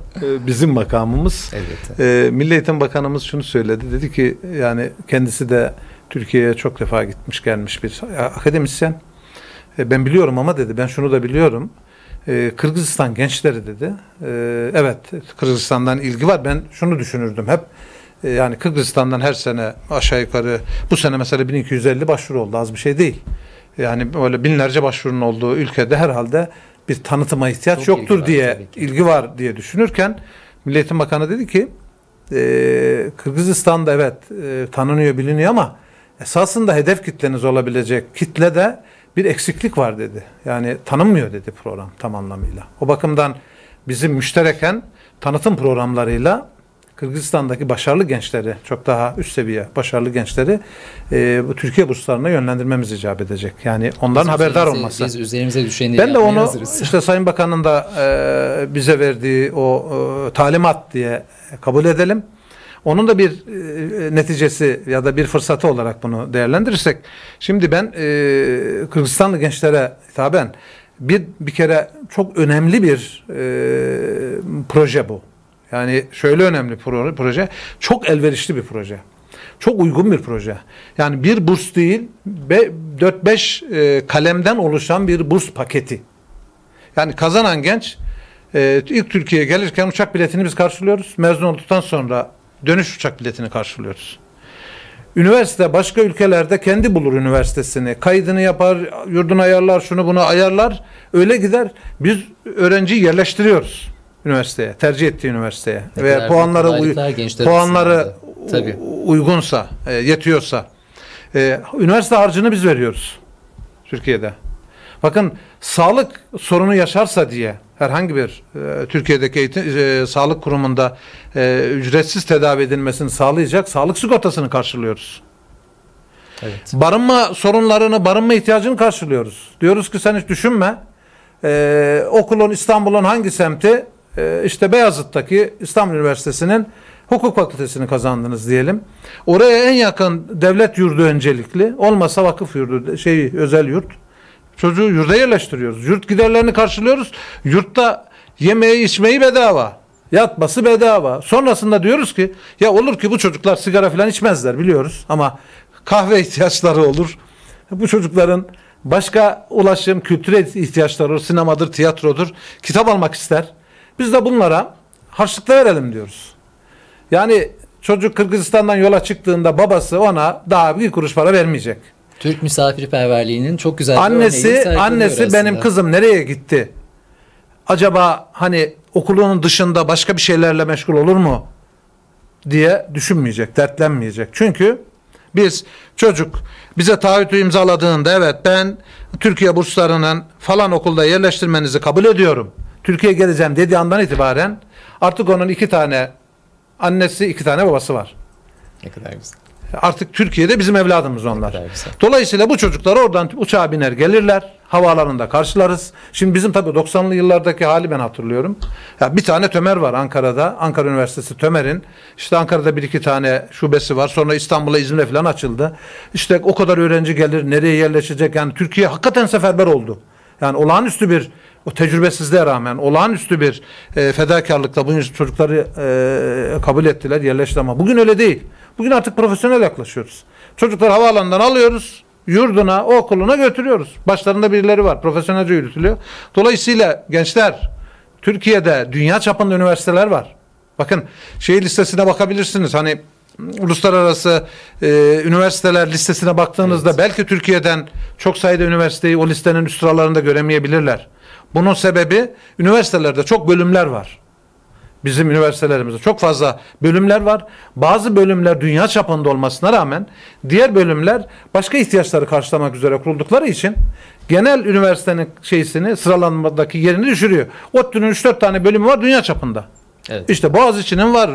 bizim makamımız. Evet. Milli Eğitim Bakanımız şunu söyledi. Dedi ki yani kendisi de Türkiye'ye çok defa gitmiş gelmiş bir akademisyen. Ben biliyorum ama dedi, ben şunu da biliyorum. Kırgızistan gençleri dedi. Evet, Kırgızistan'dan ilgi var. Ben şunu düşünürdüm hep. Yani Kırgızistan'dan her sene aşağı yukarı, bu sene mesela 1250 başvuru oldu. Az bir şey değil. Yani böyle binlerce başvurunun olduğu ülkede herhalde bir tanıtıma ihtiyaç çok yoktur ilgi diye ilgi var diye düşünürken Milli Eğitim Bakanı dedi ki Kırgızistan'da evet tanınıyor, biliniyor ama esasında hedef kitleniz olabilecek kitlede bir eksiklik var dedi. Yani tanınmıyor dedi program tam anlamıyla. O bakımdan bizim müştereken tanıtım programlarıyla Kırgızistan'daki başarılı gençleri, çok daha üst seviye başarılı gençleri bu Türkiye burslarına yönlendirmemiz icap edecek. Yani onların haberdar olması. Biz üzerimize düşeni ben de onu hazırız. İşte Sayın Bakan'ın da bize verdiği o talimat diye kabul edelim. Onun da bir neticesi ya da bir fırsatı olarak bunu değerlendirirsek. Şimdi ben Kırgızistanlı gençlere hitaben bir kere çok önemli bir proje bu. Yani şöyle önemli proje, çok elverişli bir proje. Çok uygun bir proje. Yani bir burs değil, 4-5 kalemden oluşan bir burs paketi. Yani kazanan genç ilk Türkiye'ye gelirken uçak biletini biz karşılıyoruz. Mezun olduktan sonra dönüş uçak biletini karşılıyoruz. Üniversite başka ülkelerde kendi bulur üniversitesini. Kaydını yapar, yurdunu ayarlar, şunu bunu ayarlar. Öyle gider. Biz öğrenciyi yerleştiriyoruz üniversiteye, tercih ettiği üniversiteye. Ve puanları uygunsa, yetiyorsa. Üniversite harcını biz veriyoruz Türkiye'de. Bakın sağlık sorunu yaşarsa diye herhangi bir Türkiye'deki eğitim, sağlık kurumunda ücretsiz tedavi edilmesini sağlayacak sağlık sigortasını karşılıyoruz. Evet. Barınma sorunlarını, barınma ihtiyacını karşılıyoruz. Diyoruz ki sen hiç düşünme okulun İstanbul'un hangi semti, işte Beyazıt'taki İstanbul Üniversitesi'nin hukuk fakültesini kazandınız diyelim. Oraya en yakın devlet yurdu öncelikli, olmasa vakıf yurdu, özel yurt. Çocuğu yurda yerleştiriyoruz. Yurt giderlerini karşılıyoruz. Yurtta yemeği içmeyi bedava. Yatması bedava. Sonrasında diyoruz ki ya olur ki bu çocuklar sigara falan içmezler biliyoruz ama kahve ihtiyaçları olur. Bu çocukların başka ulaşım, kültüre ihtiyaçları olur. Sinemadır, tiyatrodur. Kitap almak ister. Biz de bunlara harçlıkta verelim diyoruz. Yani çocuk Kırgızistan'dan yola çıktığında babası ona daha bir kuruş para vermeyecek. Türk misafirperverliğinin çok güzel bir annesi benim kızım nereye gitti? Acaba hani okulunun dışında başka bir şeylerle meşgul olur mu? Diye düşünmeyecek, dertlenmeyecek. Çünkü biz çocuk bize taahhütü imzaladığında evet ben Türkiye burslarının falan okulda yerleştirmenizi kabul ediyorum. Türkiye'ye geleceğim dediği andan itibaren artık onun 2 tane annesi 2 tane babası var. Ne kadar güzel. Artık Türkiye'de bizim evladımız onlar. Dolayısıyla bu çocuklar oradan uçağa biner gelirler. Havaalanında karşılarız. Şimdi bizim tabii 90'lı yıllardaki hali ben hatırlıyorum. Ya bir tane TÖMER var Ankara'da. Ankara Üniversitesi TÖMER'in. İşte Ankara'da 1-2 tane şubesi var. Sonra İstanbul'a, İzmir'e falan açıldı. İşte o kadar öğrenci gelir. Nereye yerleşecek? Yani Türkiye hakikaten seferber oldu. Yani olağanüstü bir o tecrübesizliğe rağmen olağanüstü bir fedakarlıkla bu çocukları kabul ettiler, yerleştiler ama bugün öyle değil. Bugün artık profesyonel yaklaşıyoruz. Çocukları havaalanından alıyoruz, yurduna, okuluna götürüyoruz. Başlarında birileri var, profesyonelce yürütülüyor. Dolayısıyla gençler, Türkiye'de dünya çapında üniversiteler var. Bakın şey listesine bakabilirsiniz. Hani uluslararası üniversiteler listesine baktığınızda evet, belki Türkiye'den çok sayıda üniversiteyi o listenin üst sıralarında göremeyebilirler. Bunun sebebi üniversitelerde çok bölümler var. Bizim üniversitelerimizde çok fazla bölümler var. Bazı bölümler dünya çapında olmasına rağmen diğer bölümler başka ihtiyaçları karşılamak üzere kuruldukları için genel üniversitenin şeysini sıralanmadaki yerini düşürüyor. ODTÜ'nün 3-4 tane bölümü var dünya çapında. Evet. İşte Boğaziçi'nin var.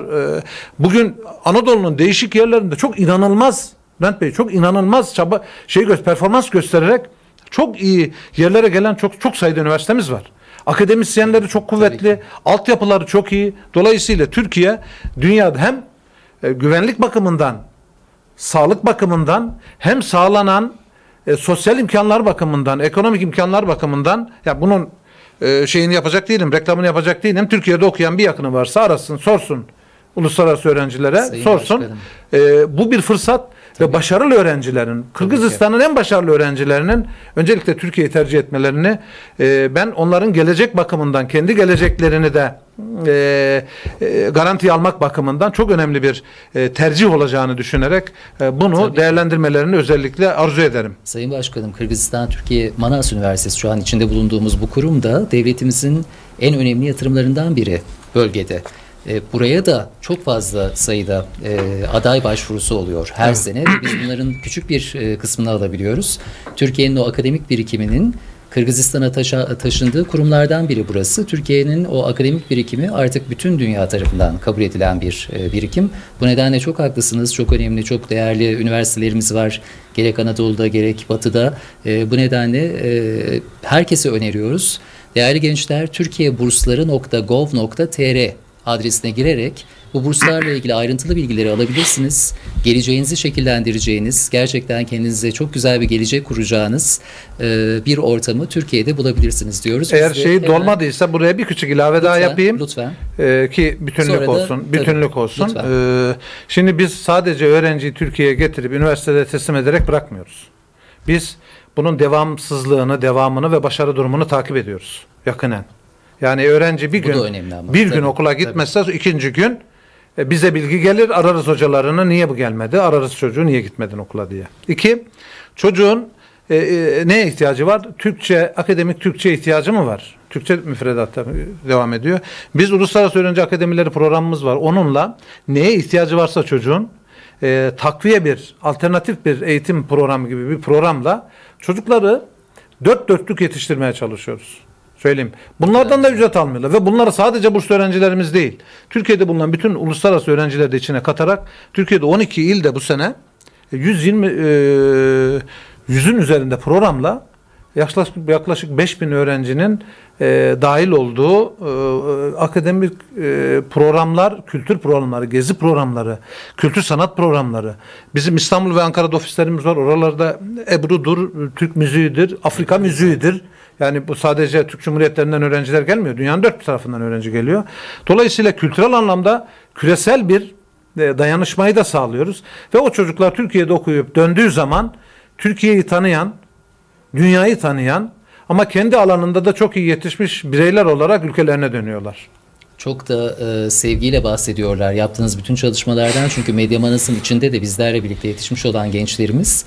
Bugün Anadolu'nun değişik yerlerinde çok inanılmaz Bülent Bey çok inanılmaz çaba performans göstererek çok iyi yerlere gelen çok sayıda üniversitemiz var. Akademisyenleri çok kuvvetli, altyapıları çok iyi. Dolayısıyla Türkiye dünyada hem güvenlik bakımından, sağlık bakımından, hem sağlanan sosyal imkanlar bakımından, ekonomik imkanlar bakımından ya bunun şeyini yapacak değilim, reklamını yapacak değilim. Türkiye'de okuyan bir yakını varsa arasın, sorsun uluslararası öğrencilere, sorsun. Bu bir fırsat. Ve başarılı öğrencilerin, Kırgızistan'ın en başarılı öğrencilerinin öncelikle Türkiye'yi tercih etmelerini ben onların gelecek bakımından, kendi geleceklerini de garantiye almak bakımından çok önemli bir tercih olacağını düşünerek bunu değerlendirmelerini özellikle arzu ederim. Sayın Başkanım, Kırgızistan Türkiye Manas Üniversitesi şu an içinde bulunduğumuz bu kurum da devletimizin en önemli yatırımlarından biri bölgede. Buraya da çok fazla sayıda aday başvurusu oluyor her sene. Biz bunların küçük bir kısmını alabiliyoruz. Türkiye'nin o akademik birikiminin Kırgızistan'a taşındığı kurumlardan biri burası. Türkiye'nin o akademik birikimi artık bütün dünya tarafından kabul edilen bir birikim. Bu nedenle çok haklısınız. Çok önemli, çok değerli üniversitelerimiz var. Gerek Anadolu'da gerek Batı'da. Bu nedenle herkese öneriyoruz. Değerli gençler, TürkiyeBursları.gov.tr adresine girerek bu burslarla ilgili ayrıntılı bilgileri alabilirsiniz. Geleceğinizi şekillendireceğiniz, gerçekten kendinize çok güzel bir gelecek kuracağınız bir ortamı Türkiye'de bulabilirsiniz diyoruz. Eğer şey dolmadıysa buraya bir küçük ilave daha yapayım. Lütfen. Ki bütünlük olsun. Şimdi biz sadece öğrenciyi Türkiye'ye getirip üniversitede teslim ederek bırakmıyoruz. Biz bunun devamsızlığını, devamını ve başarı durumunu takip ediyoruz yakinen. Yani öğrenci bir gün okula gitmezse ikinci gün bize bilgi gelir. Ararız hocalarını niye bu gelmedi? Ararız çocuğu niye gitmedin okula diye. 2. Çocuğun neye ihtiyacı var? Türkçe, akademik Türkçe ihtiyacı mı var? Türkçe müfredatta devam ediyor. Biz Uluslararası Öğrenci Akademileri programımız var. Onunla neye ihtiyacı varsa çocuğun takviye bir, alternatif bir eğitim programı gibi bir programla çocukları 4 dörtlük yetiştirmeye çalışıyoruz. Söyleyeyim. Bunlardan da ücret almıyorlar ve bunları sadece burslu öğrencilerimiz değil. Türkiye'de bulunan bütün uluslararası öğrencileri de içine katarak Türkiye'de 12 ilde bu sene 100'ün üzerinde programla yaklaşık 5000 öğrencinin dahil olduğu akademik programlar, kültür programları, gezi programları, kültür sanat programları. Bizim İstanbul ve Ankara'da ofislerimiz var. Oralarda Ebru'dur, Türk müziğidir, Afrika müziğidir. Yani bu sadece Türk Cumhuriyetlerinden öğrenciler gelmiyor. Dünyanın dört tarafından öğrenci geliyor. Dolayısıyla kültürel anlamda küresel bir dayanışmayı da sağlıyoruz. Ve o çocuklar Türkiye'de okuyup döndüğü zaman Türkiye'yi tanıyan, dünyayı tanıyan ama kendi alanında da çok iyi yetişmiş bireyler olarak ülkelerine dönüyorlar. Çok da sevgiyle bahsediyorlar yaptığınız bütün çalışmalardan. Çünkü Medya Manas'ın içinde de bizlerle birlikte yetişmiş olan gençlerimiz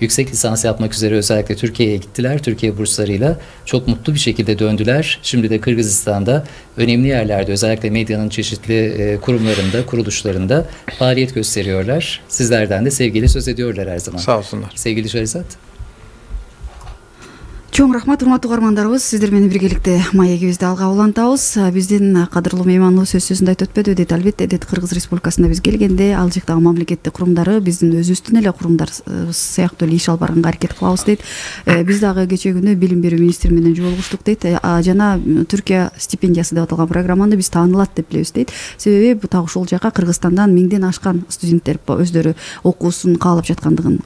yüksek lisans yapmak üzere özellikle Türkiye'ye gittiler. Türkiye burslarıyla çok mutlu bir şekilde döndüler. Şimdi de Kırgızistan'da önemli yerlerde özellikle medyanın çeşitli kurumlarında, kuruluşlarında faaliyet gösteriyorlar. Sizlerden de sevgiyle söz ediyorlar her zaman. Sağ olsunlar. Sevgili Şehrazat. Чоң рахмат, урматтуу көрөрмандарыбыз, сиздермен биргеликте маегибизди бизди алга улантабыз. Биздин кадырлуу мейманыбыз сөз сөзүндө айтып өтпөдү, дейт албетте, дейт Кыргыз Республикасына биз келгенде ал жактагы мамлекетти курумдары биздин өз үстүн эле курумдар сыяктуу эле иш алып барганга аракет кылабыз, дейт. Биз дагы кечээ күнү билим берүү министри менен жолугуштук, дейт. Жана Түркия стипендиясы деп аталган программаны биз таанылат деп билебиз, дейт. Себеби бу тагы ошол жака Кыргызстандан 1000ден ашкан студенттер өздөрү окуусун каалап жаткандыгын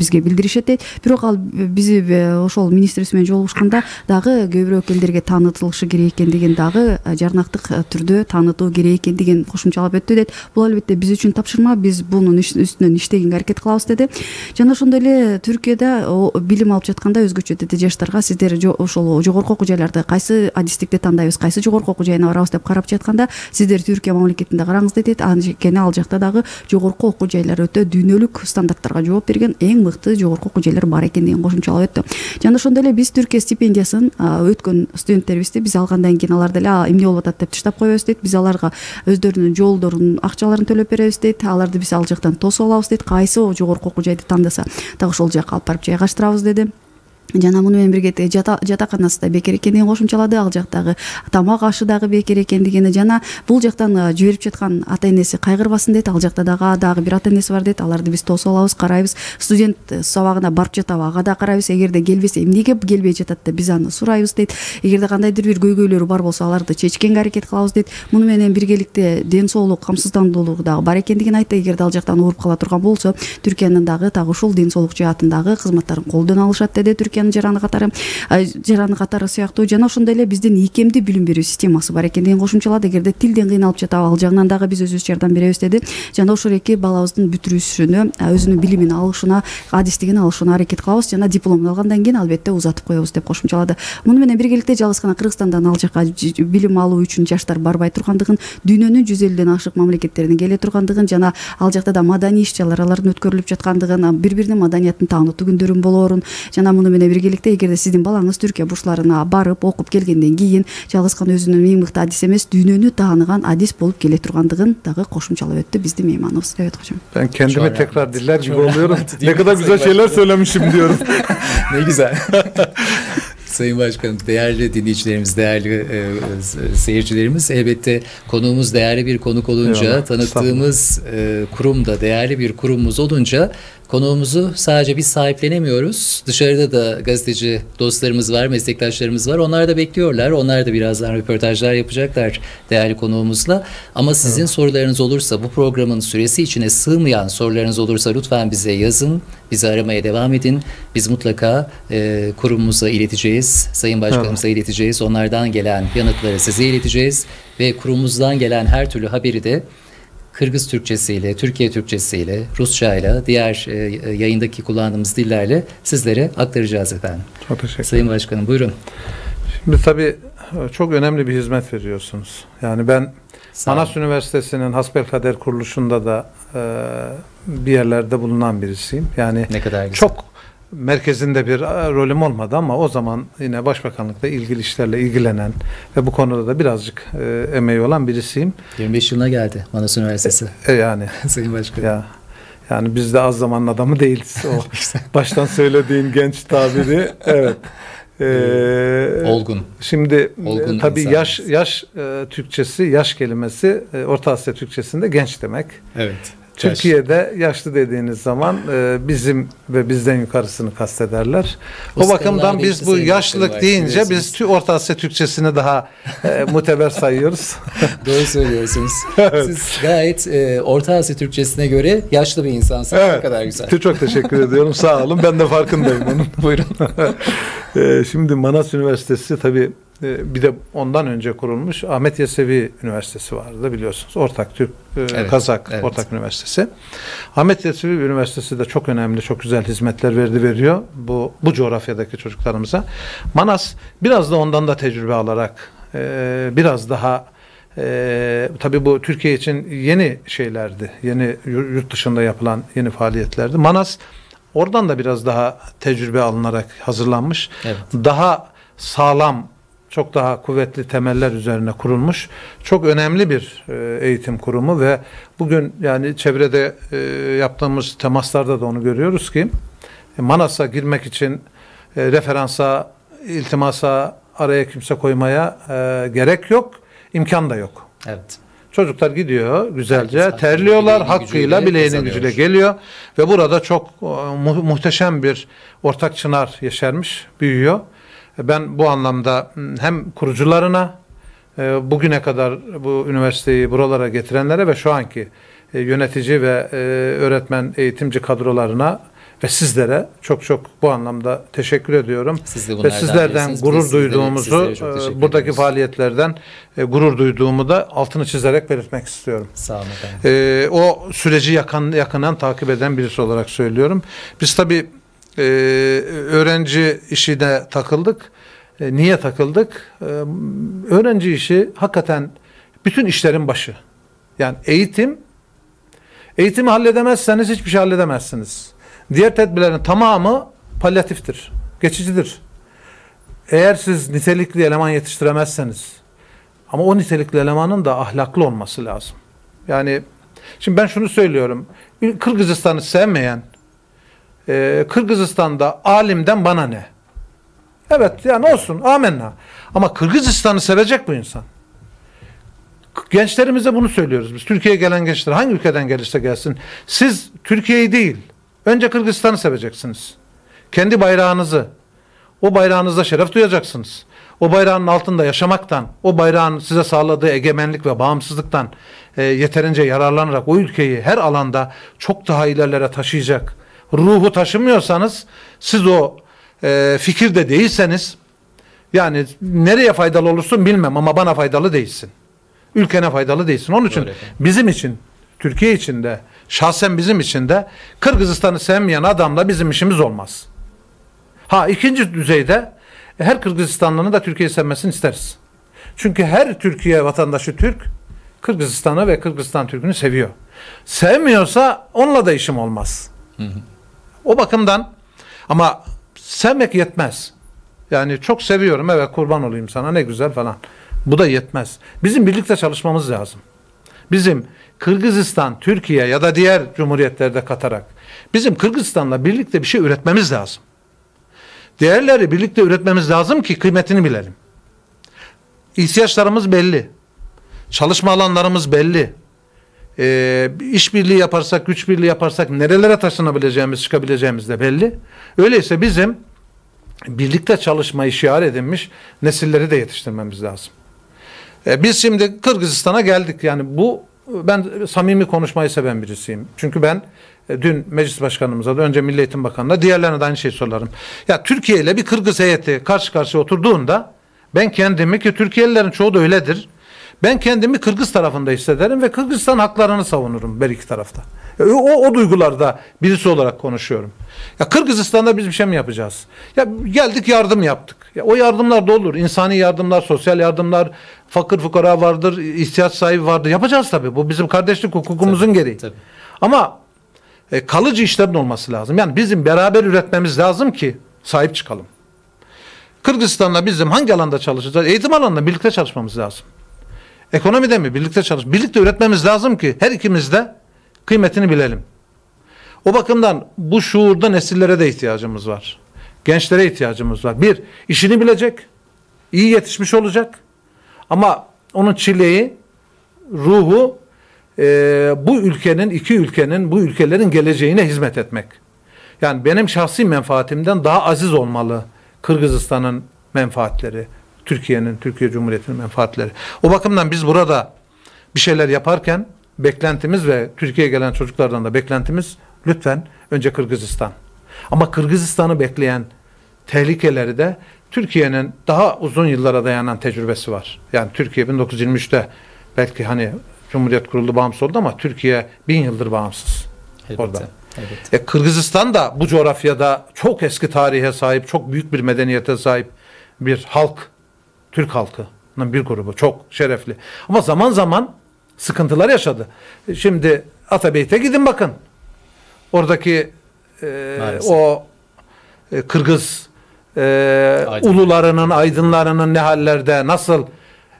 бизге билдиришет, дейт. Бирок ал бизи ошол министр жолугушканда дагы көбүрөөк элдерге таанытылышы керек экен деген, дагы жарнактык түрдө таанытуу керек экен деген кошумчалап өттү, дейт. Бул албетте биз үчүн тапшырма, биз бунун үстүнөн иштегенге аракет кылабыз, деди. Жана ошондой эле Түркияда билим алып жатканда өзгөчө, деди, жаштарга сиздер ошол жогорку окуу жайларды кайсы адистикте тандайбыз, кайсы жогорку окуу жайына барабыз деп карап жатканда сиздер Түркия мамлекетинде караңыз, деди. Анткени ал жакта дагы жогорку окуу жайлары өтө дүйнөлүк стандарттарга жооп берген эң мыкты жогорку окуу жайлары бар экен деген кошумчалап өттү. Жана ошондой эле biz Türkiye stipendiyasının ötkün stüdentlerimizde biz algandan keyin alarda la imni olup atat teptiştap koyuyoruz, deyit. Biz alarga özlerinin joldorun akçalarını tölöp berebüz, deyit. Alarda biz alacaktan tos olabız, deyit. Kaysı o jogorku okuu jaydı tandasa dagı ol jayga alып барып жайгаштырабыз, dedi. Жана муну менен бирге жатаканасы да бекер экендигин кошумчалады, ал жактагы тамак ашы дагы бекер экендигин, жана бул жактан жиберип жаткан ата-энеси кайгырбасын, дейт. Ал жакта дагы бир ата-энеси бар, дейт. Аларды биз тосуп алабыз, карайбыз. Студент сабагына барып жатабы, ага да карайбыз. Эгерде келбесе, эмнеге келбей жатат деп биз аны сурайбыз, дейт. Эгерде кандайдыр бир көйгөйлөрү бар болсо, аларды чечкенге аракет кылабыз, дейт. Муну менен биргеликте ден соолук камсыздандуулугу дагы бар экендигин айтты. Эгерде ал жактан ооруп кала турган болсо, Түркиянын дагы ушул ден соолук жаатындагы кызматтарын колдоно алышат, деди. жараны катары сыяктуу, жана ошондой эле биздин ийкемдүү билим берүү системасы бар экен деген кошумчалады. Эгерде тилден кыйналып жатабы, ал жагынан дагы биз өзүбүз жардам беребиз, деди. Жана ошол эки балабыздын бүтүрүүсүнө, өзүнүн билимин алышына, адистигин алышына аракет кылабыз, жана дипломду алгандан кийин албетте узатып коебуз деп кошумчалады. Муну менен биргеликте жалгыз гана Кыргызстандан ал жака билим алуу үчүн жаштар барбай тургандыгын, дүйнөнүн 150ден ашык мамлекеттеринен келе тургандыгын, жана ал жакта да маданий иш-чаралар өткөрүлүп жаткандыгын, бири-биринин маданиятын таанытуу күндөрүн болоорун, жана муну менен биргеликте эгерде сиздин балаңыз Түркия бурсларына барып окуп келгенден кийин жалгыз гана өзүнүн эң мыкты адис эмес, дүйнөнү тааныган адис болуп келе тургандыгын дагы кошумчалап өттү биздин мейманыбыз. Evet hocam. Ben kendime tekrar diller gibi oluyorum. Ne kadar güzel şeyler söylemişim diyorum. Ne güzel. Sayın Başkanım, değerli dinleyicilerimiz, değerli seyircilerimiz, elbette konuğumuz değerli bir konuk olunca, eyvallah, tanıttığımız kurum da değerli bir kurumumuz olunca konuğumuzu sadece biz sahiplenemiyoruz. Dışarıda da gazeteci dostlarımız var, meslektaşlarımız var. Onlar da bekliyorlar. Onlar da birazdan röportajlar yapacaklar değerli konuğumuzla. Ama sizin sorularınız olursa, bu programın süresi içine sığmayan sorularınız olursa lütfen bize yazın. Bizi aramaya devam edin. Biz mutlaka kurumumuza ileteceğiz. Sayın Başkanımıza ileteceğiz. Onlardan gelen yanıtları size ileteceğiz. Ve kurumumuzdan gelen her türlü haberi de Kırgız Türkçesiyle, Türkiye Türkçesiyle, Rusçayla, diğer yayındaki kullandığımız dillerle sizlere aktaracağız efendim. Çok teşekkür ederim. Sayın Başkanım, buyurun. Şimdi tabii çok önemli bir hizmet veriyorsunuz. Yani ben Manas Üniversitesi'nin hasbelkader kuruluşunda da bir yerlerde bulunan birisiyim. Yani ne kadar güzel. Çok merkezinde bir rolüm olmadı ama o zaman yine Başbakanlık'ta ilgili işlerle ilgilenen ve bu konuda da birazcık emeği olan birisiyim. 25 yılına geldi Manas Üniversitesi. Yani. Sayın Başkan. Ya, yani biz de az zamanın adamı değiliz. O baştan söylediğin genç tabiri. Evet. Olgun. Şimdi olgun tabii insanımız. Yaş Türkçesi, yaş kelimesi Orta Asya Türkçesinde genç demek. Evet. Türkiye'de yaşlı dediğiniz zaman bizim ve bizden yukarısını kastederler. O bakımdan biz bu yaşlılık deyince biz Orta Asya Türkçesini daha muteber sayıyoruz. Doğru söylüyorsunuz. Evet. Siz gayet Orta Asya Türkçesine göre yaşlı bir insansınız. Evet. Ne kadar güzel. Çok teşekkür ediyorum. Sağ olun. Ben de farkındayım bunun. Buyurun. Şimdi Manas Üniversitesi tabii bir de ondan önce kurulmuş Ahmet Yesevi Üniversitesi vardı biliyorsunuz. Ortak Türk, evet, Kazak, evet, Ortak Üniversitesi. Ahmet Yesevi Üniversitesi de çok önemli, çok güzel hizmetler veriyor bu coğrafyadaki çocuklarımıza. Manas biraz da ondan da tecrübe alarak biraz daha tabii bu Türkiye için yeni şeylerdi. Yeni yurt dışında yapılan yeni faaliyetlerdi. Manas oradan da biraz daha tecrübe alınarak hazırlanmış. Evet. Daha sağlam, çok daha kuvvetli temeller üzerine kurulmuş. Çok önemli bir eğitim kurumu ve bugün yani çevrede yaptığımız temaslarda da onu görüyoruz ki Manas'a girmek için referansa, iltimasa, araya kimse koymaya gerek yok. İmkan da yok. Evet. Çocuklar gidiyor güzelce, herkes terliyorlar, hakkıyla bileğinin gücüyle geliyor ve burada çok muhteşem bir ortak çınar yeşermiş, büyüyor. Ben bu anlamda hem kurucularına, bugüne kadar bu üniversiteyi buralara getirenlere ve şu anki yönetici ve öğretmen eğitimci kadrolarına ve sizlere çok çok bu anlamda teşekkür ediyorum. Ve sizlerden gurur duyduğumuzu, buradaki faaliyetlerden gurur duyduğumu da altını çizerek belirtmek istiyorum. Sağ olun efendim. O süreci yakından takip eden birisi olarak söylüyorum. Biz tabii öğrenci işine takıldık. Niye takıldık? Öğrenci işi hakikaten bütün işlerin başı. Yani eğitimi halledemezseniz hiçbir şey halledemezsiniz. Diğer tedbirlerin tamamı palyatiftir, geçicidir. Eğer siz nitelikli eleman yetiştiremezseniz, ama o nitelikli elemanın da ahlaklı olması lazım. Yani şimdi ben şunu söylüyorum. Kırgızistan'ı sevmeyen, Kırgızistan'da alimden bana ne? Evet yani olsun, amenna. Ama Kırgızistan'ı sevecek bu insan. Gençlerimize bunu söylüyoruz biz. Türkiye'ye gelen gençler hangi ülkeden gelirse gelsin, siz Türkiye'yi değil, önce Kırgızistan'ı seveceksiniz. Kendi bayrağınızı, o bayrağınızda şeref duyacaksınız. O bayrağın altında yaşamaktan, o bayrağın size sağladığı egemenlik ve bağımsızlıktan yeterince yararlanarak o ülkeyi her alanda çok daha ilerlere taşıyacak ruhu taşımıyorsanız, siz o fikirde değilseniz, yani nereye faydalı olursun bilmem ama bana faydalı değilsin. Ülkene faydalı değilsin. Onun için bizim için, Türkiye için de, şahsen bizim için de Kırgızistan'ı sevmeyen adamla bizim işimiz olmaz. Ha, ikinci düzeyde her Kırgızistanlı'nın da Türkiye'yi sevmesini isteriz. Çünkü her Türkiye vatandaşı Türk, Kırgızistan'ı ve Kırgızistan Türk'ünü seviyor. Sevmiyorsa onunla da işim olmaz. Hı hı. O bakımdan ama sevmek yetmez. Yani çok seviyorum, evet kurban olayım sana ne güzel falan. Bu da yetmez. Bizim birlikte çalışmamız lazım. Bizim Kırgızistan, Türkiye ya da diğer cumhuriyetlerde katarak bizim Kırgızistan'la birlikte bir şey üretmemiz lazım. Değerleri birlikte üretmemiz lazım ki kıymetini bilelim. İhtiyaçlarımız belli. Çalışma alanlarımız belli. İş birliği yaparsak, güç birliği yaparsak nerelere taşınabileceğimiz, çıkabileceğimiz de belli. Öyleyse bizim birlikte çalışmayı şiar edinmiş nesilleri de yetiştirmemiz lazım. Biz şimdi Kırgızistan'a geldik. Yani bu, ben samimi konuşmayı seven birisiyim. Çünkü ben dün meclis başkanımıza da, önce Milli Eğitim Bakanı'na, diğerlerine de aynı şeyi sorarım. Ya Türkiye ile bir Kırgız heyeti karşı karşıya oturduğunda ben kendimi, ki Türkiye'lilerin çoğu da öyledir, ben kendimi Kırgız tarafında hissederim ve Kırgızistan haklarını savunurum her iki tarafta. O duygularda birisi olarak konuşuyorum. Ya Kırgızistan'da biz bir şey mi yapacağız? Ya geldik, yardım yaptık. Ya o yardımlar da olur. İnsani yardımlar, sosyal yardımlar, fakir fukara vardır, ihtiyaç sahibi vardır. Yapacağız tabii. Bu bizim kardeşlik hukukumuzun gereği. Tabii. Ama kalıcı işlerin olması lazım. Yani bizim beraber üretmemiz lazım ki sahip çıkalım. Kırgızistan'la bizim hangi alanda çalışacağız? Eğitim alanında birlikte çalışmamız lazım. Ekonomide mi? Birlikte çalışalım. Birlikte üretmemiz lazım ki her ikimiz de kıymetini bilelim. O bakımdan bu şuurda nesillere de ihtiyacımız var. Gençlere ihtiyacımız var. Bir, işini bilecek, iyi yetişmiş olacak ama onun çileği, ruhu bu ülkenin, iki ülkenin, bu ülkelerin geleceğine hizmet etmek. Yani benim şahsi menfaatimden daha aziz olmalı Kırgızistan'ın menfaatleri, Türkiye'nin, Türkiye Cumhuriyeti'nin menfaatleri. O bakımdan biz burada bir şeyler yaparken beklentimiz ve Türkiye'ye gelen çocuklardan da beklentimiz lütfen önce Kırgızistan. Ama Kırgızistan'ı bekleyen tehlikeleri de Türkiye'nin daha uzun yıllara dayanan tecrübesi var. Yani Türkiye 1923'te belki hani Cumhuriyet kuruldu, bağımsız oldu ama Türkiye 1000 yıldır bağımsız. Elbette, orada. Elbette. Kırgızistan da bu coğrafyada çok eski tarihe sahip, çok büyük bir medeniyete sahip bir halk, Türk halkının bir grubu, çok şerefli. Ama zaman zaman sıkıntılar yaşadı. Şimdi Atabeyt'e gidin bakın. Oradaki o Kırgız ulularının, aydınlarının ne hallerde, nasıl,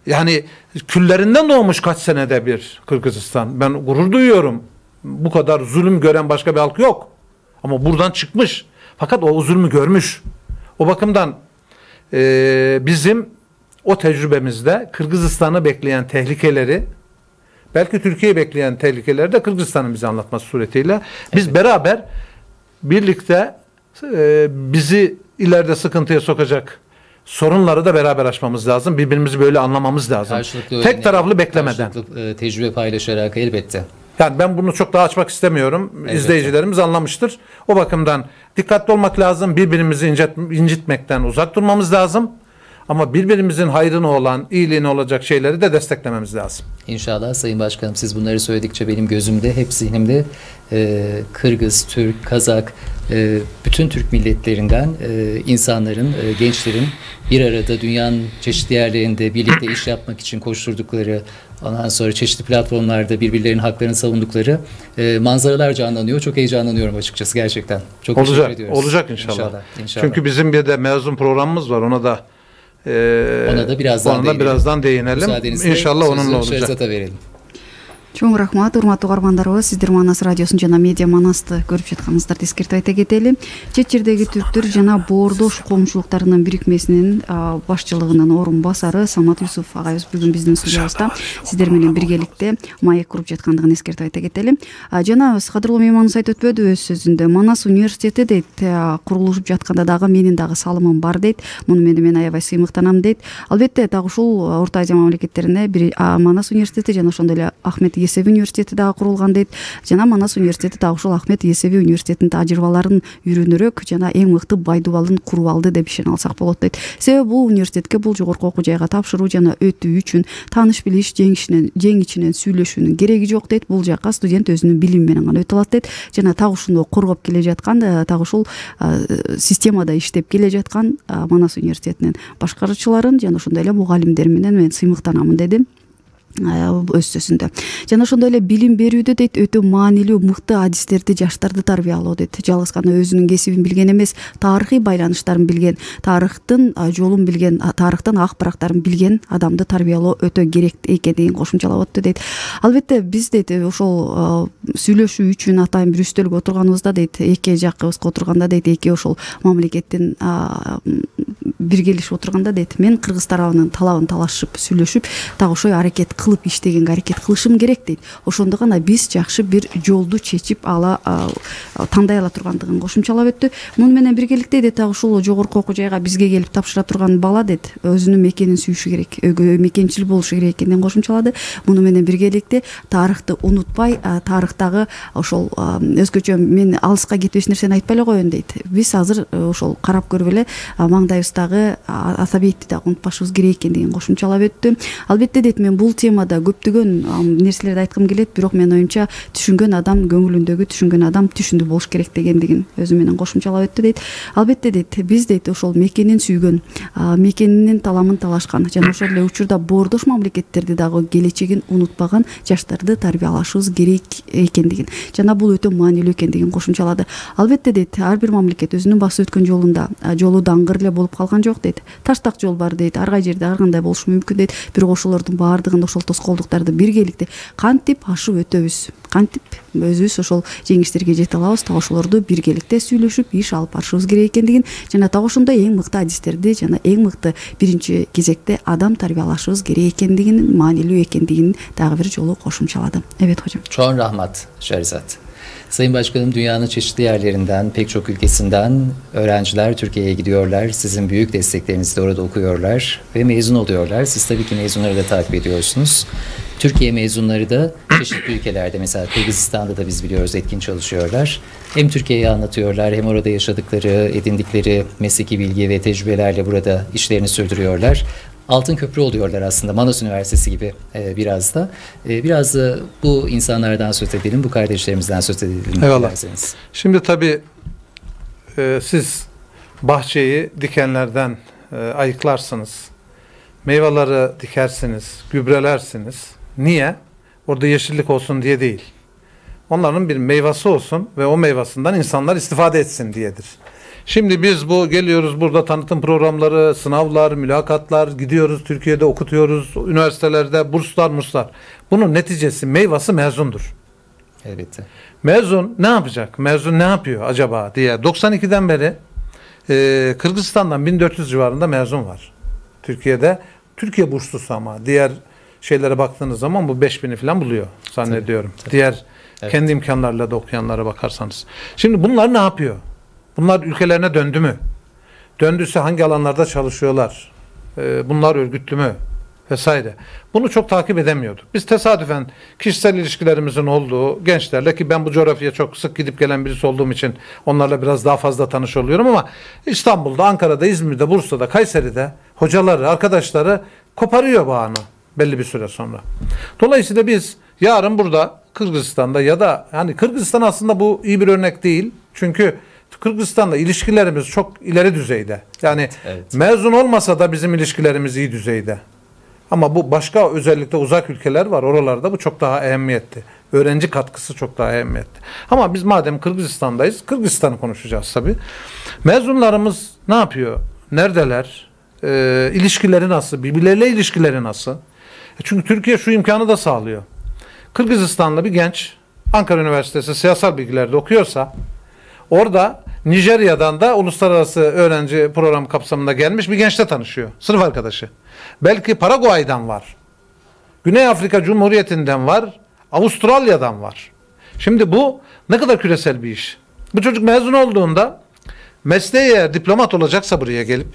yani küllerinden doğmuş kaç senede bir Kırgızistan. Ben gurur duyuyorum. Bu kadar zulüm gören başka bir halk yok. Ama buradan çıkmış. Fakat o zulmü görmüş. O bakımdan bizim o tecrübemizde Kırgızistan'ı bekleyen tehlikeleri, belki Türkiye'yi bekleyen tehlikeleri de Kırgızistan'ın bize anlatması suretiyle biz beraber, birlikte bizi ileride sıkıntıya sokacak sorunları da beraber aşmamız lazım. Birbirimizi böyle anlamamız lazım. Karşılıklı, tek taraflı beklemeden. Karşılıklı tecrübe paylaşarak, elbette. Yani ben bunu çok daha açmak istemiyorum. Elbette. İzleyicilerimiz anlamıştır. O bakımdan dikkatli olmak lazım. Birbirimizi incitmekten uzak durmamız lazım. Ama birbirimizin hayrına olan, iyiliğine olacak şeyleri de desteklememiz lazım. İnşallah Sayın Başkanım, siz bunları söyledikçe benim gözümde, hep zihnimde Kırgız, Türk, Kazak, bütün Türk milletlerinden insanların, gençlerin bir arada dünyanın çeşitli yerlerinde birlikte iş yapmak için koşturdukları, ondan sonra çeşitli platformlarda birbirlerinin haklarını savundukları manzaralar canlanıyor. Çok heyecanlanıyorum açıkçası gerçekten. Çok olacak, teşekkür ediyoruz. Olacak inşallah. İnşallah. Çünkü bizim bir de mezun programımız var, ona da ona da birazdan değinelim. İnşallah onunla olacak. Чоң рахмат, урматтуу көрөрмандарыбыз, сиздер Манас радиосун жана медиа Манасты көрүп жатканыңыздарга эскертип айта кетели. Чет жердеги түрктөр жана бордош коомчулуктарынын бирикмесинин башчылыгынын орун басары Самат Юсуф агайыбыз бүгүн биздин студиябызда сиздер менен биргеликте маек куруп жаткандыгын эскертип айта кетели. Жана кадырлуу мейманыбыз айтып өтпөдүбү өз сөзүндө, Манас университети дейт курулушуп жатканда дагы менин дагы салымым бар дейт. Муну мен аябай сыймыктанам дейт. Албетте так ушул Орто Азия мамлекеттерине бир Манас университети жана ошондой эле Ахмет Yesevi Üniversitesi daha kurulgan deyip, jana Manas Üniversitesi daha uşul Ahmet Yesevi Üniversitesi'nin tajribaların yürünürük, jana en mıhtı bayduvalın kuruvaldı deyip işin alsak bolot deyip. Sebebi bu üniversitedeki bul jogorku oku jayga tapşıruu jana ötüü üçün tanış biliş, jeng içinen süylöşүүnүн кереги жок deyip, bul jaka student özünün bilim menen ötü alat deyip, jana tak uşunu korgop kele jatkan, tak uşul sistemada iştep kele jatkan Manas Üniversitesi'nin başkarıçıların, jana uşunda ele mugalimderi menen men sıymıktanamın dedim. Öz sözünde. Жана ошондой эле билим берүүдө дейт өтө маанилүү мыкты адистерди, жаштарды тарбиялоо дейт. Жалгыз гана өзүнүн кесибин билген эмес, тарыхый байланыштарын билген, тарыхтын жолун билген, тарыхтын ак барактарын билген адамды тарбиялоо өтө керек экенин кошумчалап өттү дейт. Албетте биз дейт ошол сүйлөшүү үчүн атайын бир үстөлгө отурганыбызда дейт, эки жакыбызга отурганда дейт, эки ошол мамлекеттин биргелешип отурганда дейт, мен кыргыз тарабынын талабын талашып, сүйлөшүп, так ошой аракет kılıp iştegen hareket kılışım gerek deyip. Oşonda gana biz yaxşı bir yoldu çeçip ala tanday ala turgandığın koşumçalap öttü. Munu menen birgelikte de ta uşul jogorku oku jayga bizge gelip tapşıra turgan bala dedi. Özünün mekenin süyüşü gerek, mekençil boluşu gerek ekenden koşumçaladı. Munu menen birgelikte tarihti unutpay, tarihtagı uşul özgöçö men alıska ketbes nerseni aytpay ele koyun deyt. Biz hazır uşul karap körüp ele mangdayıbızdagı asabiyetти dagı unutpашыбыз керек экендигин кошумчалап өттү. Албетте дейт, мен бул темада көптөгөн нерселерди айткым келет, бирок мен оюмча түшүнгөн адам, көңүлүндөгү түшүнгөн адам түшүндү болуш керек дегендигин өзү менен кошумчалап өттү дейт. Албетте дейт, биз дейт ошол мекенин сүйгөн, мекенинин таламын талашкан жана ошол эле учурда бордош мамлекеттерди дагы келечегин унутпаган жаштарды тарбиялашыбыз керек экендигин жана бул өтө маанилүү экендигин кошумчалады. Албетте дейт, ар бир мамлекет өзүнүн басып өткөн жолунда, жолу даңгыр эле болуп калган жок дейт. Таштак жол бар дейт, ар кай жерде ар кандай болушу мүмкүн дейт. Бирок ошолордун баардыгын ошол тоскоолдуктарды биргеликте кантип ашып өтөбүз, кантип өзүбүз ошол жеңиштерге жете алабыз, так ошолорду биргеликте сүйлөшүп иш алып барышыбыз керек экендигин жана так ошондой эң мыкты адистерди жана эң мыкты биринчи кезекте адам тарбиялашыбыз керек экендигин, маанилүү экендигин дагы бир жолу кошумчаладым. Evet hocam. Çok rahmat Şerzat. Sayın Başkanım, dünyanın çeşitli yerlerinden, pek çok ülkesinden öğrenciler Türkiye'ye gidiyorlar. Sizin büyük desteklerinizle orada okuyorlar ve mezun oluyorlar. Siz tabii ki mezunları da takip ediyorsunuz. Türkiye mezunları da çeşitli ülkelerde, mesela Kırgızistan'da da biz biliyoruz etkin çalışıyorlar. Hem Türkiye'yi anlatıyorlar, hem orada yaşadıkları, edindikleri mesleki bilgi ve tecrübelerle burada işlerini sürdürüyorlar. Altın köprü oluyorlar aslında, Manas Üniversitesi gibi biraz da. Biraz da bu insanlardan söz edelim, bu kardeşlerimizden söz edelim. Eyvallah. Şimdi tabii siz bahçeyi dikenlerden ayıklarsınız. Meyveleri dikersiniz, gübrelersiniz. Niye? Orada yeşillik olsun diye değil. Onların bir meyvesi olsun ve o meyvesinden insanlar istifade etsin diyedir. Şimdi biz bu geliyoruz burada tanıtım programları, sınavlar, mülakatlar, gidiyoruz Türkiye'de okutuyoruz, üniversitelerde burslar, murslar. Bunun neticesi, meyvası mezundur. Elbette. Mezun ne yapacak? Mezun ne yapıyor acaba diye. 92'den beri Kırgızistan'dan 1400 civarında mezun var Türkiye'de. Türkiye burslusu ama diğer şeylere baktığınız zaman bu 5000'i falan buluyor zannediyorum. Tabii, tabii. Diğer evet, kendi imkanlarıyla da okuyanlara bakarsanız. Şimdi bunlar ne yapıyor? Bunlar ülkelerine döndü mü? Döndüyse hangi alanlarda çalışıyorlar? Bunlar örgütlü mü? Vesaire. Bunu çok takip edemiyorduk. Biz tesadüfen kişisel ilişkilerimizin olduğu gençlerle, ki ben bu coğrafyaya çok sık gidip gelen birisi olduğum için onlarla biraz daha fazla tanış oluyorum, ama İstanbul'da, Ankara'da, İzmir'de, Bursa'da, Kayseri'de hocaları, arkadaşları koparıyor bağını belli bir süre sonra. Dolayısıyla biz yarın burada Kırgızistan'da ya da, yani Kırgızistan aslında bu iyi bir örnek değil. Çünkü Kırgızistan'la ilişkilerimiz çok ileri düzeyde. Yani evet, mezun olmasa da bizim ilişkilerimiz iyi düzeyde. Ama bu başka, özellikle uzak ülkeler var. Oralarda bu çok daha ehemmiyetli. Öğrenci katkısı çok daha ehemmiyetli. Ama biz madem Kırgızistan'dayız, Kırgızistan'ı konuşacağız tabii. Mezunlarımız ne yapıyor? Neredeler? İlişkileri nasıl? Birbirleriyle ilişkileri nasıl? Çünkü Türkiye şu imkanı da sağlıyor. Kırgızistanlı bir genç Ankara Üniversitesi Siyasal Bilgilerde okuyorsa, orada Nijerya'dan da uluslararası öğrenci programı kapsamında gelmiş bir gençle tanışıyor. Sınıf arkadaşı. Belki Paraguay'dan var. Güney Afrika Cumhuriyeti'nden var. Avustralya'dan var. Şimdi bu ne kadar küresel bir iş. Bu çocuk mezun olduğunda mesleği, eğer diplomat olacaksa buraya gelip,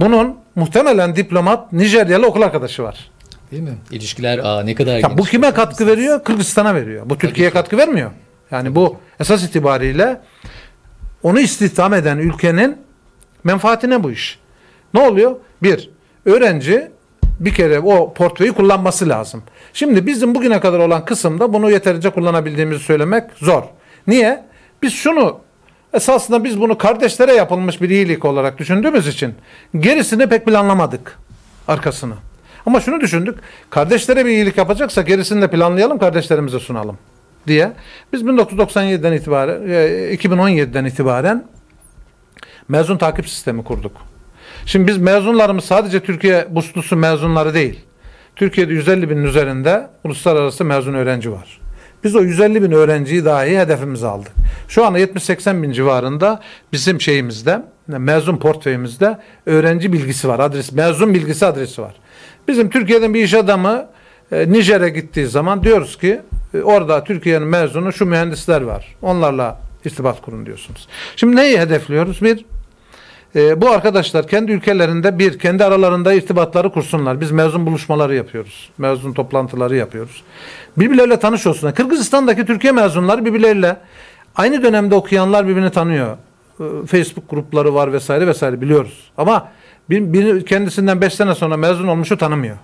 bunun muhtemelen diplomat Nijeryalı okul arkadaşı var. Değil mi? İlişkiler ne kadar ya, bu kime katkı veriyor? Kırgızistan'a veriyor. Bu Türkiye'ye katkı vermiyor. Yani bu esas itibariyle onu istihdam eden ülkenin menfaatine bu iş. Ne oluyor? Bir, öğrenci bir kere o portföyü kullanması lazım. Şimdi bizim bugüne kadar olan kısımda bunu yeterince kullanabildiğimizi söylemek zor. Niye? Biz şunu, esasında biz bunu kardeşlere yapılmış bir iyilik olarak düşündüğümüz için gerisini pek planlamadık, arkasını. Ama şunu düşündük, kardeşlere bir iyilik yapacaksa gerisini de planlayalım, kardeşlerimize sunalım diye. Biz 1997'den itibaren, 2017'den itibaren mezun takip sistemi kurduk. Şimdi biz mezunlarımız sadece Türkiye burslusu mezunları değil. Türkiye'de 150 binin üzerinde uluslararası mezun öğrenci var. Biz o 150 bin öğrenciyi dahi hedefimize aldık. Şu anda 70-80 bin civarında bizim şeyimizde, mezun portföyümüzde öğrenci bilgisi var. Adres, mezun bilgisi adresi var. Bizim Türkiye'den bir iş adamı Nijer'e gittiği zaman diyoruz ki, orada Türkiye'nin mezunu şu mühendisler var, onlarla irtibat kurun diyorsunuz. Şimdi neyi hedefliyoruz? Bir, bu arkadaşlar kendi ülkelerinde bir, kendi aralarında irtibatları kursunlar. Biz mezun buluşmaları yapıyoruz, mezun toplantıları yapıyoruz. Birbirleriyle tanış olsunlar. Kırgızistan'daki Türkiye mezunları birbirleriyle, aynı dönemde okuyanlar birbirini tanıyor. Facebook grupları var vesaire vesaire, biliyoruz. Ama kendisinden 5 sene sonra mezun olmuşu tanımıyor.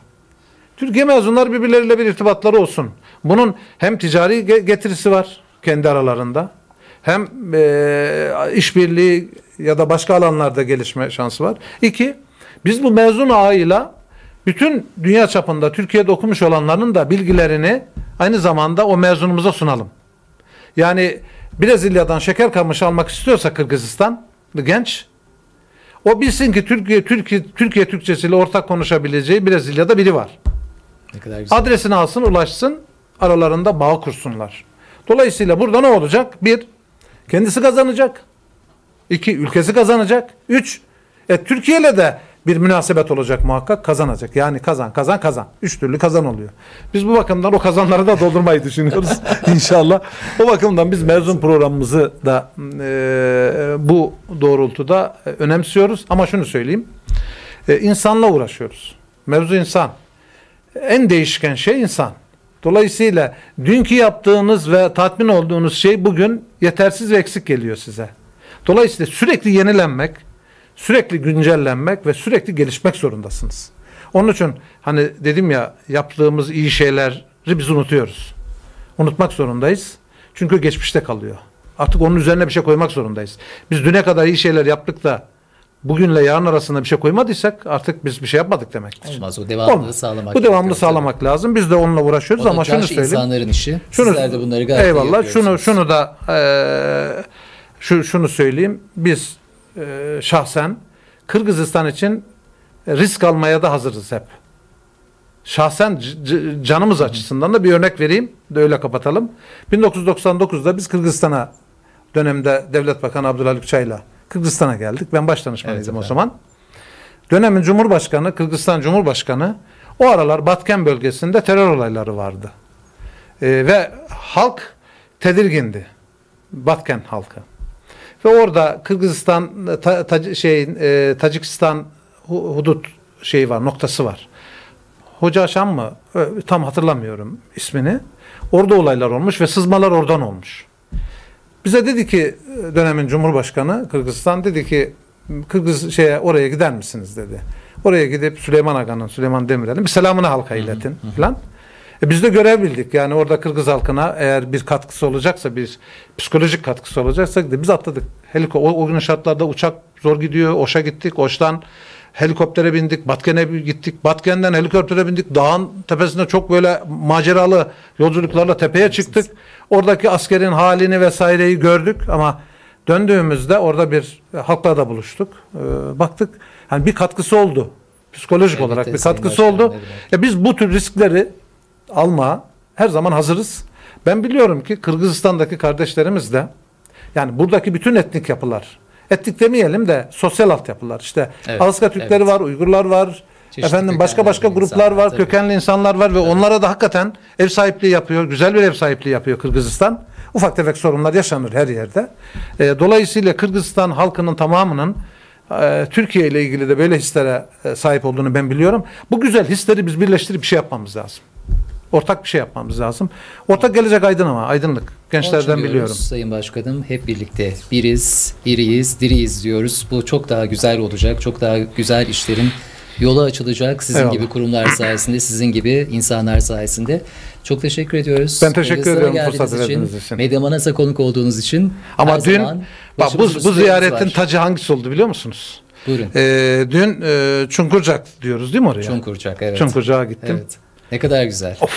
Türkiye mezunları birbirleriyle bir irtibatları olsun. Bunun hem ticari getirisi var kendi aralarında, hem işbirliği ya da başka alanlarda gelişme şansı var. İki, biz bu mezun ağıyla bütün dünya çapında Türkiye'de okumuş olanların da bilgilerini aynı zamanda o mezunumuza sunalım. Yani Brezilya'dan şeker kamışı almak istiyorsa Kırgızistanlı genç, o bilsin ki Türkiye Türkçesiyle ortak konuşabileceği Brezilya'da biri var. Ne kadar güzel. Adresini alsın, ulaşsın, aralarında bağ kursunlar. Dolayısıyla burada ne olacak? Bir, kendisi kazanacak. İki, ülkesi kazanacak. Üç, Türkiye'yle de bir münasebet olacak muhakkak, kazanacak. Yani kazan, kazan, kazan. Üç türlü kazan oluyor. Biz bu bakımdan o kazanları da doldurmayı düşünüyoruz inşallah. O bakımdan biz mezun programımızı da bu doğrultuda önemsiyoruz. Ama şunu söyleyeyim. İnsanla uğraşıyoruz. Mevzu insan. En değişken şey insan. Dolayısıyla dünkü yaptığınız ve tatmin olduğunuz şey bugün yetersiz ve eksik geliyor size. Dolayısıyla sürekli yenilenmek, sürekli güncellenmek ve sürekli gelişmek zorundasınız. Onun için hani dedim ya, yaptığımız iyi şeyleri biz unutuyoruz. Unutmak zorundayız. Çünkü geçmişte kalıyor. Artık onun üzerine bir şey koymak zorundayız. Biz düne kadar iyi şeyler yaptık da bugünle yarın arasında bir şey koymadıysak artık biz bir şey yapmadık demektir. Olmaz, o devamlılığı sağlamak. Bu devamlılığı sağlamak lazım. Biz de onunla uğraşıyoruz ama şunu söyleyeyim. İnsanların işi. Sizler de bunları gayet iyi yapıyorsunuz. Eyvallah. Şunu da şunu söyleyeyim. Biz şahsen Kırgızistan için risk almaya da hazırız hep. Şahsen canımız açısından da bir örnek vereyim de öyle kapatalım. 1999'da biz Kırgızistan'a dönemde Devlet Bakanı Abdullah Çayla Kırgızistan'a geldik. Ben baş danışmanıydım o zaman. Dönemin Cumhurbaşkanı, Kırgızistan Cumhurbaşkanı, o aralar Batken bölgesinde terör olayları vardı. Ve halk tedirgindi. Batken halkı. Ve orada Kırgızistan, Tacikistan hudut şeyi var, noktası var. Hoca Aşan mı? Tam hatırlamıyorum ismini. Orada olaylar olmuş ve sızmalar oradan olmuş. Bize dedi ki dönemin Cumhurbaşkanı Kırgızistan, dedi ki oraya gider misiniz dedi. Oraya gidip Süleyman Aga'nın, Süleyman Demirel'in bir selamını halka iletin falan. Biz de görev bildik. Yani orada Kırgız halkına eğer bir katkısı olacaksa, bir psikolojik katkısı olacaksa biz atladık. O günün şartlarda uçak zor gidiyor. Oş'a gittik. Oş'tan helikoptere bindik. Batken'e gittik. Batken'den helikoptere bindik. Dağın tepesinde çok böyle maceralı yolculuklarla tepeye çıktık. Oradaki askerin halini vesaireyi gördük ama döndüğümüzde orada bir halkla da buluştuk. Baktık. Hani bir katkısı oldu. Psikolojik olarak bir katkısı oldu. Biz bu tür riskleri alma her zaman hazırız. Ben biliyorum ki Kırgızistan'daki kardeşlerimiz de, yani buradaki bütün etnik yapılar, etnik demeyelim de sosyal altyapılar, işte Alaska Türkleri var, Uygurlar var, başka gruplar var, kökenli insanlar var ve onlara da hakikaten ev sahipliği yapıyor, güzel bir ev sahipliği yapıyor Kırgızistan. Ufak tefek sorunlar yaşanır her yerde. Dolayısıyla Kırgızistan halkının tamamının Türkiye ile ilgili de böyle hislere sahip olduğunu ben biliyorum. Bu güzel hisleri biz birleştirip bir şey yapmamız lazım. Ortak bir şey yapmamız lazım. Ortak gelecek aydın ama, aydınlık. Gençlerden biliyorum. Sayın Başkanım, hep birlikte biriz, iriyiz, diriyiz diyoruz. Bu çok daha güzel olacak. Çok daha güzel işlerin yolu açılacak. Sizin gibi kurumlar sayesinde, sizin gibi insanlar sayesinde. Çok teşekkür ediyoruz. Ben teşekkür ediyorum fırsat verdiğiniz için. Medya Manas'a konuk olduğunuz için. Ama dün bak, bu ziyaretin tacı hangisi oldu biliyor musunuz? Buyurun. Dün Çunkurcak diyoruz değil mi oraya? Çunkurcak, evet. Çunkurcak'a gittim. Evet. Ne kadar güzel. Of.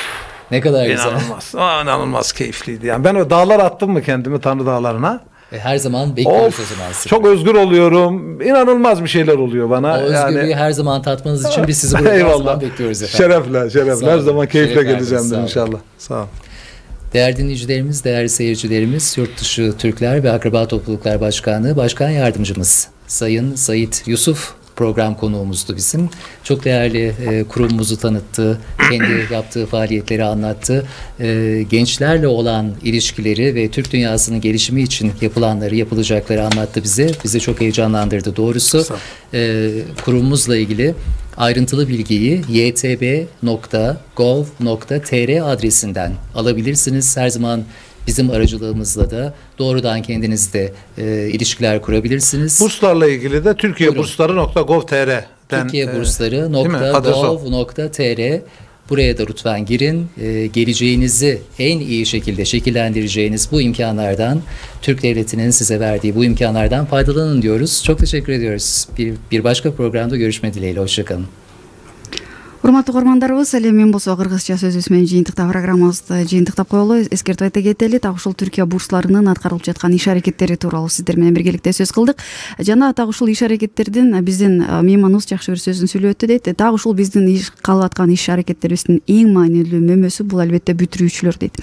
Ne kadar inanılmaz, güzel. İnanılmaz keyifliydi. Yani ben o dağlara attım mı kendimi, Tanrı dağlarına. Her zaman bekliyoruz o zaman. Çok özgür oluyorum. İnanılmaz bir şeyler oluyor bana. O özgürlüğü her zaman tatmanız için biz sizi burada her zaman bekliyoruz efendim. Şerefle. Her zaman keyifle geleceğimdir inşallah. Sağ olun. Değerli dinleyicilerimiz, değerli seyircilerimiz, Yurtdışı Türkler ve Akraba Topluluklar Başkanlığı Başkan Yardımcımız Sayın Sait Yusuf program konuğumuzdu bizim. Çok değerli kurumumuzu tanıttı. Kendi yaptığı faaliyetleri anlattı. Gençlerle olan ilişkileri ve Türk dünyasının gelişimi için yapılanları, yapılacakları anlattı bize. Bizi çok heyecanlandırdı doğrusu. Kurumumuzla ilgili ayrıntılı bilgiyi ytb.gov.tr adresinden alabilirsiniz. Her zaman bizim aracılığımızla da doğrudan kendiniz de ilişkiler kurabilirsiniz. Burslarla ilgili de TürkiyeBursları.gov.tr'den TürkiyeBursları.gov.tr buraya da lütfen girin. Geleceğinizi en iyi şekilde şekillendireceğiniz bu imkanlardan, Türk Devleti'nin size verdiği bu imkanlardan faydalanın diyoruz. Çok teşekkür ediyoruz. Bir başka programda görüşme dileğiyle. Hoşçakalın. Урматтуу көрөрмандарыбыз, эле мен болсо кыргызча сөзүбүз менен жыйынтыктап программабызды жыйынтыктап коелу. Эскертип айта кетели, так ушул Түркия бурсларынын аткарылып жаткан иш аракеттери тууралуу сиздер менен биргеликте сөз кылдык. Жана так ушул иш аракеттердин биздин мейманыбыз жакшы бир сөзүн сүйлөп өттү дейт. Так ушул биздин калып аткан иш аракеттерибиздин эң маанилүү мөмөсү бул албетте бүтүрүүчүлөр дейт.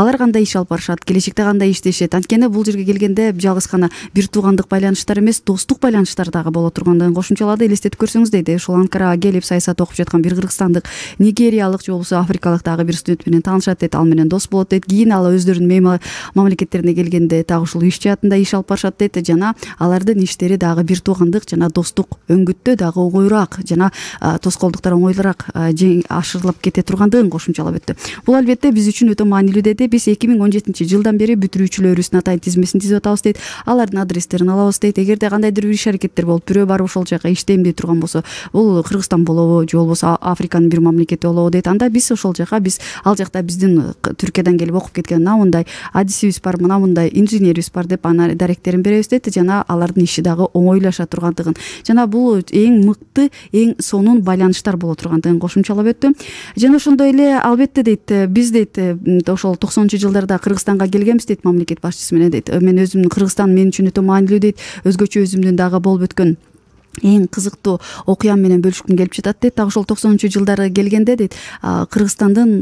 Алар кандай иш алып барышат, келечекте кандай иштешет. Анткени бул жерге келгенде жалгыз гана бир туугандык байланыштар эмес, достук байланыштар дагы боло тургандыгын кошумчалады, элестетип көрсөңүз дейт. Ошол Анкарага келип саясат окуп жаткан бир кыргызстандык, нигериялык же болсо африкалык дагы бир студент менен таанышат дейт, ал менен дос болот дейт. Кийин ал өздөрүнүн мамлекеттерине келгенде так ушул иш жаатында иш алып барышат дейт. Жана алардын иштери дагы бир туугандык жана достук өңгүттө дагы оңоюраак жана тоскоолдуктар оңойлураак ашырылып кете тургандыгын кошумчалап өттү. Бул албетте биз үчүн өтө маанилүү дейт. Биз 2017 жылдан бери бүтүрүүчүлөрүбүздүн атайын тизмесин түзүп атабыз дейт. Алардын адрестерин алабыз дейт. Эгерде кандайдыр бир иш аракеттер болуп, бирөө барып ошол жака иштейм дей турган болсо, бул Кыргызстан болобу же болбосо Африканын бир мамлекети болобу дейт. Анда биз ошол жака, биз ал жакта биздин Түркиядан келип окуп кеткен мындай адисибиз бар, мындай инженерибиз бар деп анын даректерин беребиз дейт. Жана алардын иши дагы оңойлаша тургандыгын, жана бул эң мыкты, эң сонун байланыштар боло тургандыгын кошумчалап өттү. Жана ошондой эле албетте дейт, биз дейт ошол 90-чы жылдарда Кыргызстанга келгенбиз дейт, мамлекет башчысы менен дейт. Мен өзүмдүн Кыргызстан мен үчүн өтө маанилүү дейт. Өзгөчө өзүмдүн дагы болуп өткөн эң кызыктуу окуям менен бөлүшкүм келип жатат дейт. Так ошол 90-чы жылдары келгенде дейт, Кыргызстандын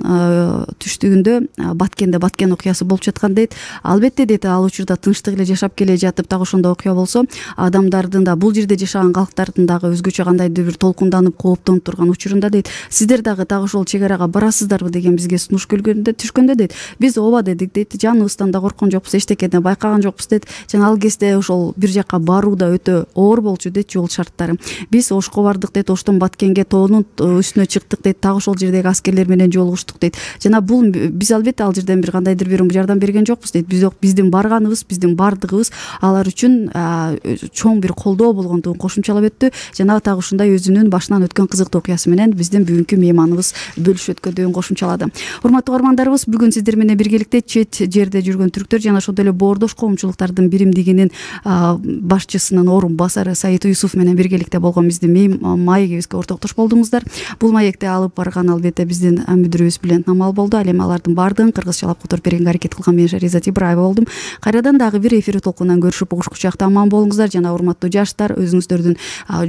түштүгүндө Баткенде Баткен окуясы болуп жаткан дейт. Албетте дейт, ал учурда тынчтык эле жашап келе жатып, так ошондо окуя болсо, адамдардын да бул жерде жашаган калктардын дагы өзгөчө кандайдыр бир толкунданып, кооптонуп турган учурунда дейт, сиздер дагы так ошол чегарага барасыздарбы деген бизге сунуш келгөндө түшкөндө дейт, биз ооба дедик дейт, жаныбыздан да корккон жокпуз, эчтекеден байкаган жокпуз дейт. Жана ал кезде ошол бир жакка баруу да өтө оор болчу дейт, жол шарттары. Биз ошко бардык дейт, оштон Баткенге тоонун үстүнө чыктык дейт, так ошол жердеги аскерлер менен жолугуштук дейт. Жана бул биз албетте ал жерден бир кандайдыр бир жардам берген жокпуз дейт. Биздин барганыбыз, биздин бардыгыбыз алар үчүн чоң бир колдоо болгондугун кошумчалап өттү. Жана так ушундай өзүнүн башынан өткөн кызыктуу окуясы менен биздин бүгүнкү мейманыбыз бөлүшүп өткөндүгүн кошумчалады. Урматтуу көрөрмандарыбыз, бүгүн сиздер менен биргеликте чет жерде жүргөн түрктөр жана ошондой эле бордош коомчулуктардын биримдигинин башчысынын орун басары Сait Yusuf менен биргеликте болгон биздин маегибизге ортоктош болдуңуздар. Бул маекте алып барган албетте биздин мүдүрүбүз Билен Намал болду. Ал эми алардын баардыгын кыргызчалап которуп берген аракет кылган мен Шаризат Ибраева болдум. Кайрадан дагы бир эфир толкунунан көрүшүп угушкучакта аман болуңуздар. Жана урматтуу жаштар, өзүңүздөрдүн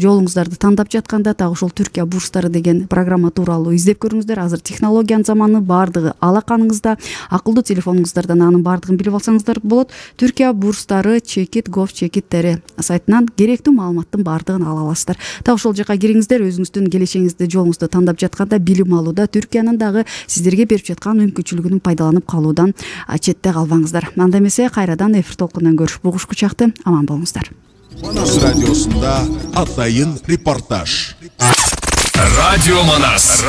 жолуңуздарды тандап жатканда так ушул Түркия бурслары деген программа тууралуу издеп көрүңүздөр. Азыр технологиянын заманы, баардыгы алаканыңызда, акылдуу телефонуңуздардан анын баардыгын билип алсаңыздар болот. TürkiyeBursları.gov.tr сайтынан керектүү маалыматтын бардығын ала аласыздар. Так ошол жака кириңиздер, өзүңүздүн келечегиңизди, жолуңузду тандап жатканда билим алууда Түркиянын дагы сиздерге берип жаткан мүмкүнчүлүгүн пайдаланып калуудан четте калбаңыздар. Анда эмесе кайрадан эфир толкунунан көрүшүп угушку чакты аман болуңуздар. Манас радиосунда атайын репортаж. Радио Манас.